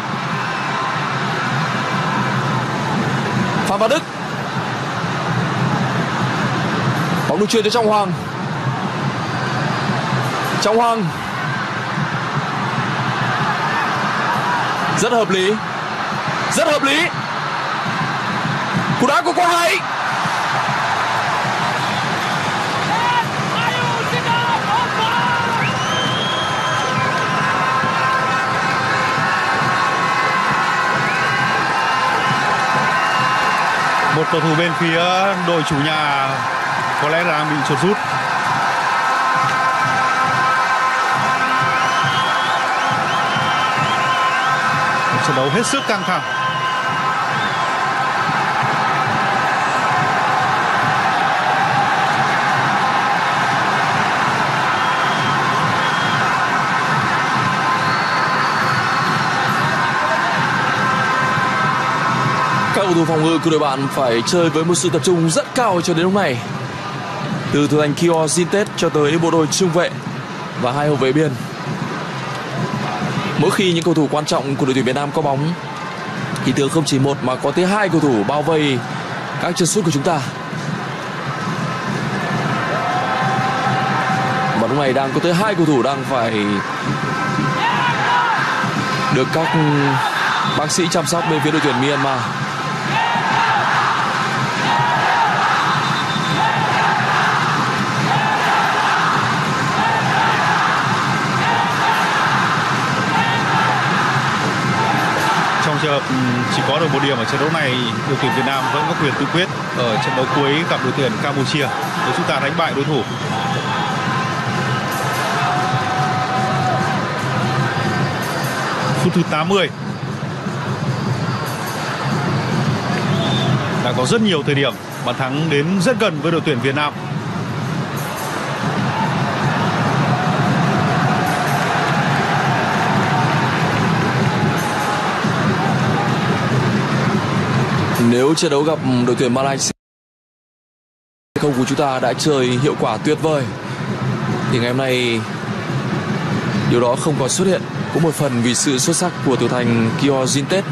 Phan Văn Đức. Bóng được chuyền cho Trọng Hoàng. Trọng Hoàng. Rất hợp lý. Rất hợp lý. Cú đá của Quang Hải. Một cầu thủ bên phía đội chủ nhà có lẽ là bị chuột rút. Trận đấu hết sức căng thẳng. Các cầu thủ phòng ngự của đội bạn phải chơi với một sự tập trung rất cao cho đến lúc này. Từ thủ thành Kyaw Zin Htet cho tới bộ đôi trung vệ và hai hậu vệ biên. Mỗi khi những cầu thủ quan trọng của đội tuyển Việt Nam có bóng thì thường không chỉ một mà có tới hai cầu thủ bao vây các chân sút của chúng ta. Và lúc này đang có tới hai cầu thủ đang phải được các bác sĩ chăm sóc bên phía đội tuyển Myanmar. Trận được chỉ có được một điểm ở trận đấu này, đội tuyển Việt Nam vẫn có quyền tự quyết ở trận đấu cuối gặp đội tuyển Campuchia để chúng ta đánh bại đối thủ. Phút thứ tám mươi. Đã có rất nhiều thời điểm bàn thắng đến rất gần với đội tuyển Việt Nam. Nếu trận đấu gặp đội tuyển Malaysia không của chúng ta đã chơi hiệu quả tuyệt vời thì ngày hôm nay điều đó không còn xuất hiện, cũng một phần vì sự xuất sắc của thủ thành Kyaw Zin Htet.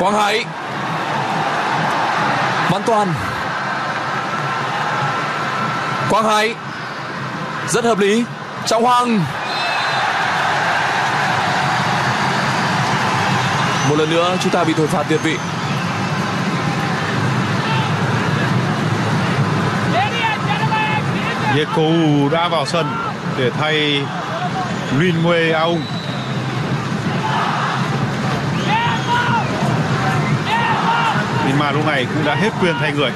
Quang Hải, Văn Toàn, Quang Hải rất hợp lý. Trọng Hoàng một lần nữa chúng ta bị thổi phạt tuyệt vị. Yekou đã vào sân để thay Win Moe Kyaw. Mà lúc này cũng đã hết quyền thay người.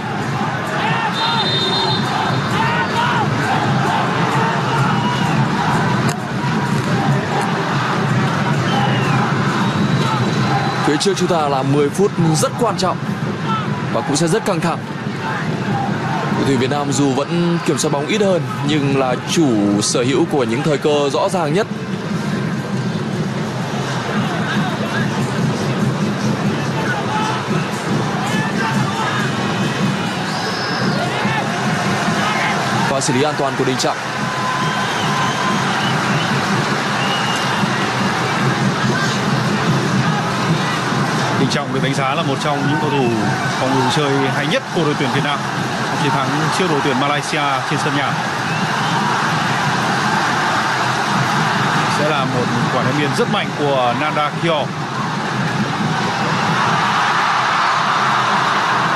Phía trước chúng ta là mười phút rất quan trọng và cũng sẽ rất căng thẳng. Đội tuyển Việt Nam dù vẫn kiểm soát bóng ít hơn nhưng là chủ sở hữu của những thời cơ rõ ràng nhất. Và xử lý an toàn của Đình Trọng. Đình Trọng được đánh giá là một trong những cầu thủ phòng ngự chơi hay nhất của đội tuyển Việt Nam trong chiến thắng trước đội tuyển Malaysia trên sân nhà. Sẽ là một quả đá biên rất mạnh của Nanda Kyaw.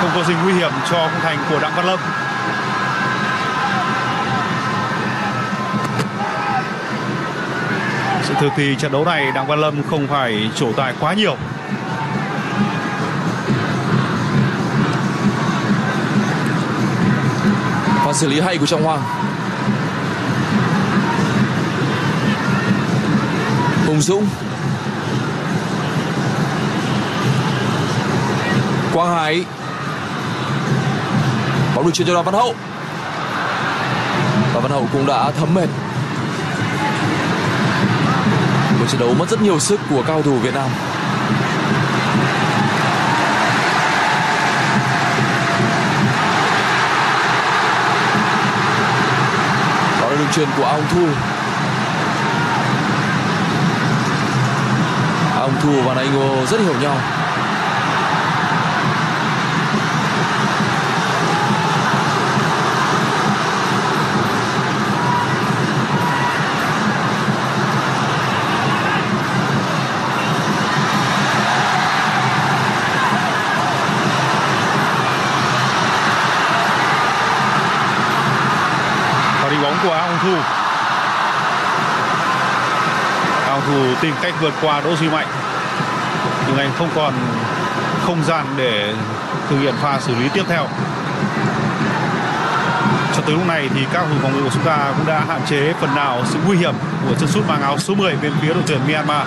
Không có gì nguy hiểm cho khung thành của Đặng Văn Lâm. Sự thực thì trận đấu này Đặng Văn Lâm không phải trổ tài quá nhiều. Pha xử lý hay của Trọng Hoàng. Hùng Dũng, Quang Hải, bóng được chuyển cho đoàn Văn Hậu và Văn Hậu cũng đã thấm mệt. Một trận đấu mất rất nhiều sức của cao thủ Việt Nam. Đó là đường chuyền của Aung Thu. Aung Thu và Nay Ngô rất hiểu nhau. Của Aung Thu. Aung Thu tìm cách vượt qua Đỗ Duy Mạnh nhưng anh không còn không gian để thực hiện pha xử lý tiếp theo. Cho tới lúc này thì các thủ phòng ngự của chúng ta cũng đã hạn chế phần nào sự nguy hiểm của chân sút mang áo số mười bên phía đội tuyển Myanmar.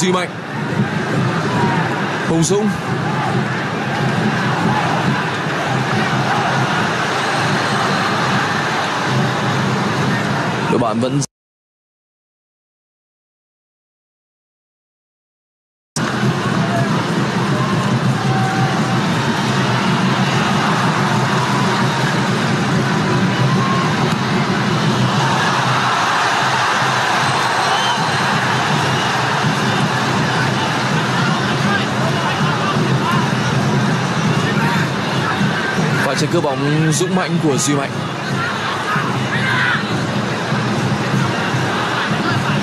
Duy Mạnh. Hùng Dũng. Đội bạn vẫn trên cơ bóng dũng mãnh của Duy Mạnh.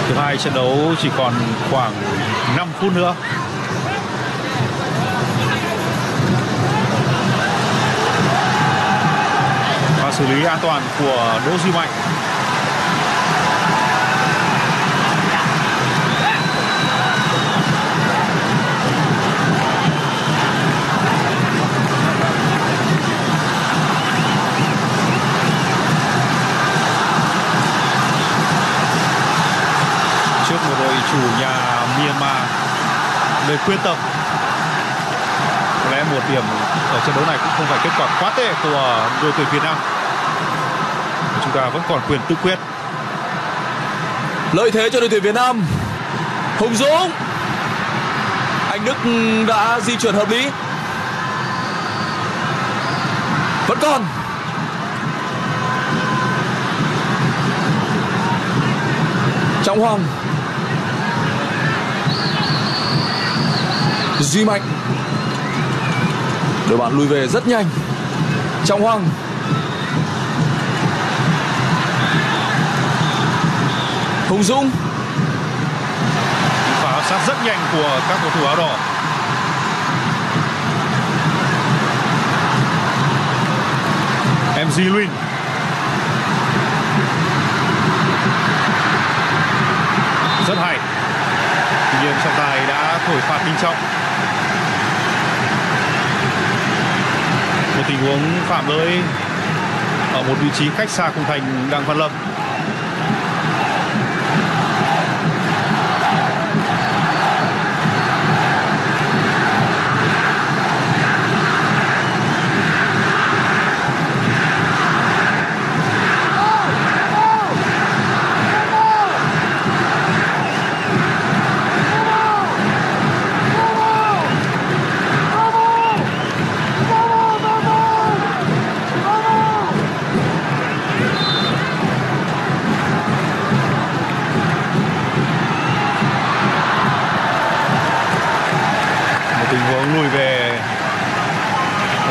Thứ hai trận đấu chỉ còn khoảng năm phút nữa. Và xử lý an toàn của Đỗ Duy Mạnh. Chủ nhà Myanmar người quyết tâm, có lẽ một điểm ở trận đấu này cũng không phải kết quả quá tệ của đội tuyển Việt Nam. Chúng ta vẫn còn quyền tự quyết, lợi thế cho đội tuyển Việt Nam. Hùng Dũng, Anh Đức đã di chuyển hợp lý, vẫn còn Trọng Hoàng, Duy Mạnh. Đội bạn lui về rất nhanh. Trọng Hoàng, Hùng Dũng. Phá áp sát rất nhanh của các cầu thủ áo đỏ. Mzi Win, rất hay. Tuy nhiên trọng tài đã thổi phạt Đình Trọng. Một tình huống phạm lỗi ở một vị trí cách xa khung thành đặng Văn Lâm.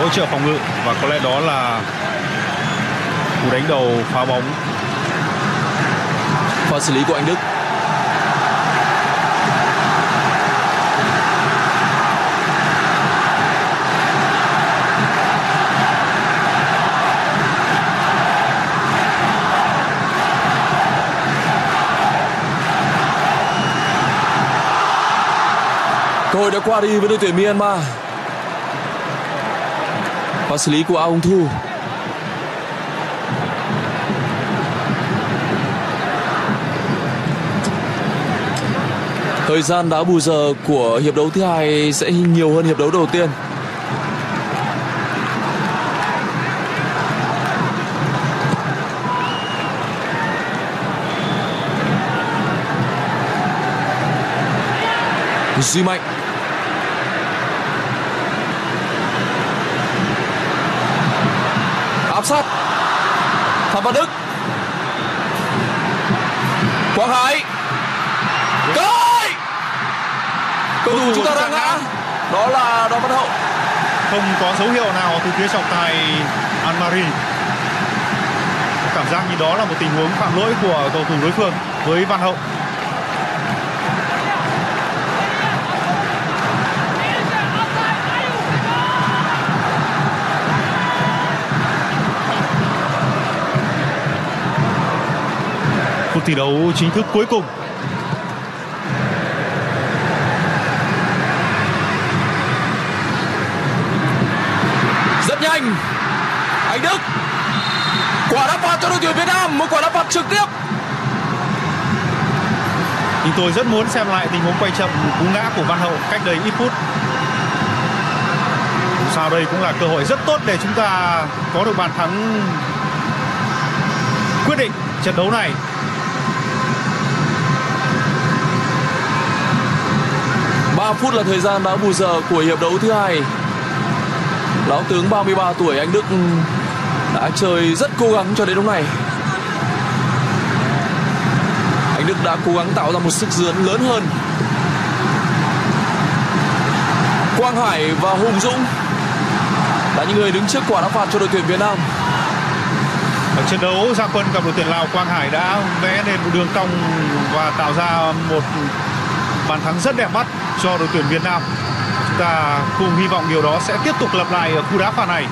Hỗ trợ phòng ngự, và có lẽ đó là cú đánh đầu phá bóng. Pha xử lý của Anh Đức. Cơ hội đã qua đi với đội tuyển Myanmar. Pha xử lý của Aung Thu. Thời gian đá bù giờ của hiệp đấu thứ hai sẽ nhiều hơn hiệp đấu đầu tiên. Duy Mạnh, sát Phan Văn Đức, Quang Hải, cơi cầu thủ chúng ta đang ngã, đó là đòn Văn Hậu. Không có dấu hiệu nào từ phía trọng tài Al-Marri. Cảm giác như đó là một tình huống phạm lỗi của cầu thủ đối phương với Văn Hậu. Phút thi đấu chính thức cuối cùng. Rất nhanh. Anh Đức. Quả đá phạt cho đội tuyển Việt Nam, một quả đá phạt trực tiếp. Nhưng tôi rất muốn xem lại tình huống quay chậm cú ngã của Văn Hậu cách đây ít phút. Sao đây cũng là cơ hội rất tốt để chúng ta có được bàn thắng quyết định trận đấu này. ba phút là thời gian đã bù giờ của hiệp đấu thứ hai. Lão tướng ba mươi ba tuổi Anh Đức đã chơi rất cố gắng cho đến lúc này. Anh Đức đã cố gắng tạo ra một sức dướn lớn hơn. Quang Hải và Hùng Dũng là những người đứng trước quả đá phạt cho đội tuyển Việt Nam. Ở trận đấu ra quân gặp đội tuyển Lào, Quang Hải đã vẽ nên một đường cong và tạo ra một bàn thắng rất đẹp mắt cho đội tuyển Việt Nam. Chúng ta cùng hy vọng điều đó sẽ tiếp tục lặp lại ở khu đá phạt này.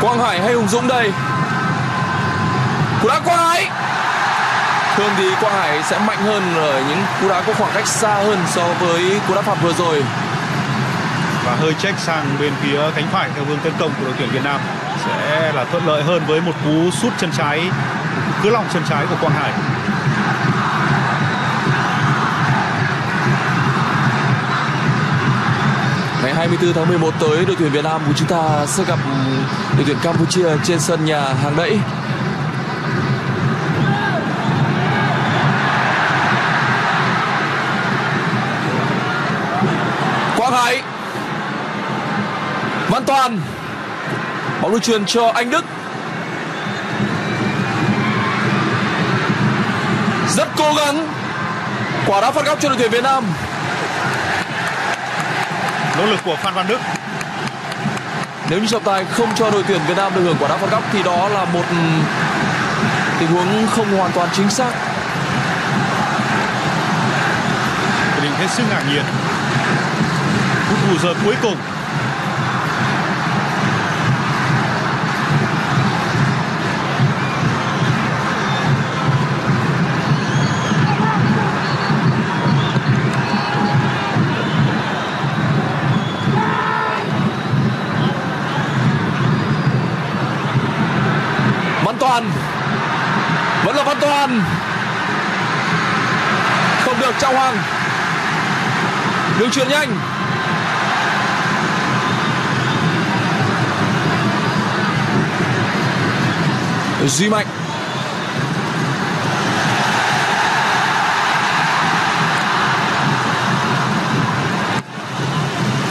Quang Hải hay Hùng Dũng đây? Cú đá Quang Hải. Thường thì Quang Hải sẽ mạnh hơn ở những cú đá có khoảng cách xa hơn so với cú đá phạt vừa rồi. Và hơi check sang bên phía cánh phải theo hướng tấn công của đội tuyển Việt Nam sẽ là thuận lợi hơn với một cú sút chân trái, cứ lòng chân trái của Quang Hải. Ngày hai mươi tư tháng mười một tới, đội tuyển Việt Nam của chúng ta sẽ gặp đội tuyển Campuchia trên sân nhà hàng đẫy. Quang Hải, Văn Toàn, bóng được chuyền cho Anh Đức, rất cố gắng. Quả đá phạt góc cho đội tuyển Việt Nam. Nỗ lực của Phan Văn Đức. Nếu như trọng tài không cho đội tuyển Việt Nam được hưởng quả đá phạt góc thì đó là một tình huống không hoàn toàn chính xác. Mình hết sức ngạc nhiên. Phút bù giờ cuối cùng. Vẫn là Văn Toàn. Không được. Trọng Hoàng, đường chuyền nhanh. Duy Mạnh.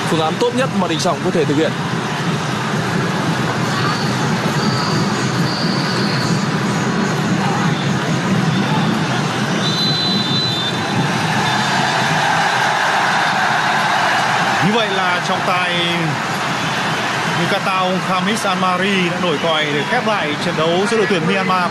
Phương án tốt nhất mà Đình Trọng có thể thực hiện. Vậy là trọng tài Kyaw Khamis Al-Marri đã đổi còi để khép lại trận đấu giữa đội tuyển Myanmar và